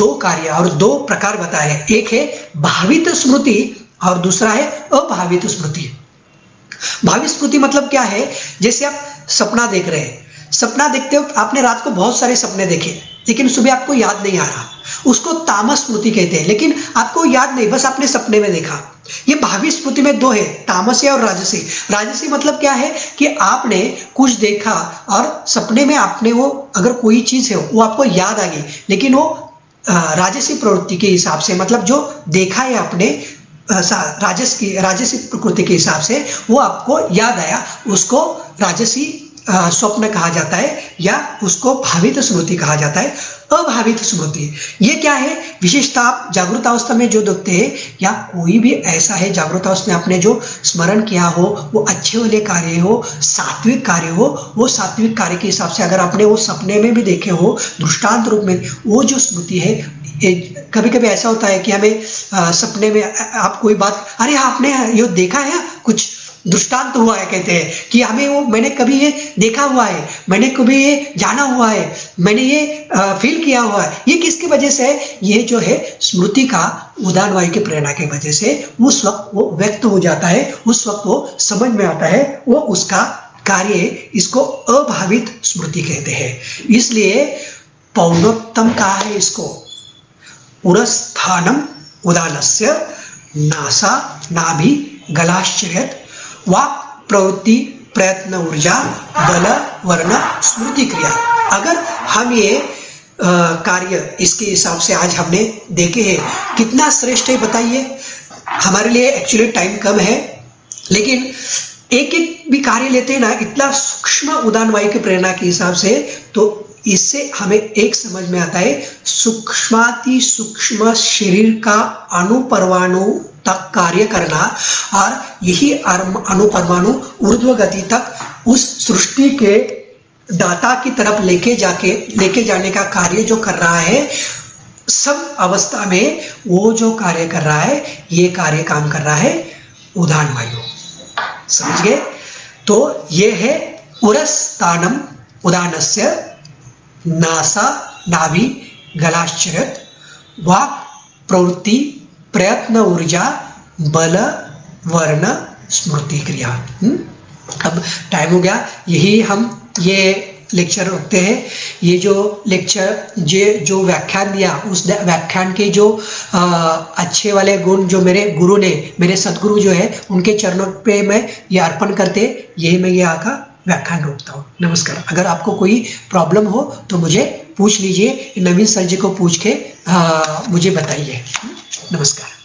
दो कार्य और दो प्रकार बताए हैं, एक है भावित स्मृति और दूसरा है अभावित स्मृति। भावित स्मृति मतलब क्या है, जैसे आप सपना देख रहे हैं, सपना देखते हो, आपने रात को बहुत सारे सपने देखे लेकिन सुबह आपको याद नहीं आ रहा, उसको तामस स्मृति कहते हैं। लेकिन आपको याद नहीं, बस आपने सपने में देखा। ये भावी स्मृति में दो है, तामसी और राजसी। राजसी मतलब क्या है कि आपने कुछ देखा और सपने में आपने वो, अगर कोई चीज है वो आपको याद आ गई, लेकिन वो राजसी प्रवृत्ति के हिसाब से, मतलब जो देखा है आपने राजस की राजसी प्रकृति के हिसाब से वो आपको याद आया, उसको राजसी स्वप्न कहा जाता है या उसको भावित स्मृति कहा जाता है। अभावित स्मृति ये क्या है, विशेषता आप जागृतावस्था में जो देखते हैं, या कोई भी ऐसा है जागृतावस्था में आपने जो स्मरण किया हो, वो अच्छे वाले कार्य हो, सात्विक कार्य हो, वो सात्विक कार्य के हिसाब से अगर आपने वो सपने में भी देखे हो दृष्टांत रूप में, वो जो स्मृति है। कभी कभी ऐसा होता है कि हमें आ, सपने में आप कोई बात, अरे आपने ये देखा है, कुछ दृष्टांत हुआ है, कहते हैं कि हमें वो, मैंने कभी ये देखा हुआ है, मैंने कभी ये जाना हुआ है, मैंने ये आ, फील किया हुआ है। ये किसकी वजह से है, ये जो है स्मृति का उदान वायु की प्रेरणा की वजह से उस वक्त वो व्यक्त हो जाता है, उस वक्त वो समझ में आता है, वो उसका कार्य। इसको अभावित स्मृति कहते हैं। इसलिए पौनोत्तम कहा है इसको, पुरस्थानम उदानस्य नासा नाभि गलाश्चर्यत वाक प्रवृत्ति प्रयत्न ऊर्जा बल वर्ण स्मृति क्रिया। अगर हम ये आ, कार्य इसके हिसाब से आज हमने देखे हैं, कितना श्रेष्ठ है बताइए। हमारे लिए एक्चुअली टाइम कम है, लेकिन एक एक भी कार्य लेते हैं ना इतना सूक्ष्म उदान वायु की प्रेरणा के हिसाब से, तो इससे हमें एक समझ में आता है, सूक्ष्माति सूक्ष्म शरीर का अणुपरमाणु तक कार्य करना, और यही अणुपरमाणु ऊर्ध्व गति तक उस सृष्टि के दाता की तरफ लेके जाके लेके जाने का कार्य जो कर रहा है, सब अवस्था में वो जो कार्य कर रहा है, ये कार्य काम कर रहा है उदान वायु। समझ गए। तो ये है उरस्थानम उदानस्य नासा नाभि गलाश्चरत वाक् प्रवृत्ति प्रयत्न ऊर्जा बल वर्ण स्मृति क्रिया। अब टाइम हो गया, यही हम ये लेक्चर रखते हैं। ये जो लेक्चर जे जो व्याख्यान दिया उस व्याख्यान के जो आ, अच्छे वाले गुण जो मेरे गुरु ने, मेरे सदगुरु जो है उनके चरणों पे मैं ये अर्पण करते यही मैं यहाँ का व्याख्यान रोकता हूँ। नमस्कार। अगर आपको कोई प्रॉब्लम हो तो मुझे पूछ लीजिए, नवीन सर जी को पूछ के आ, मुझे बताइए। नमस्कार।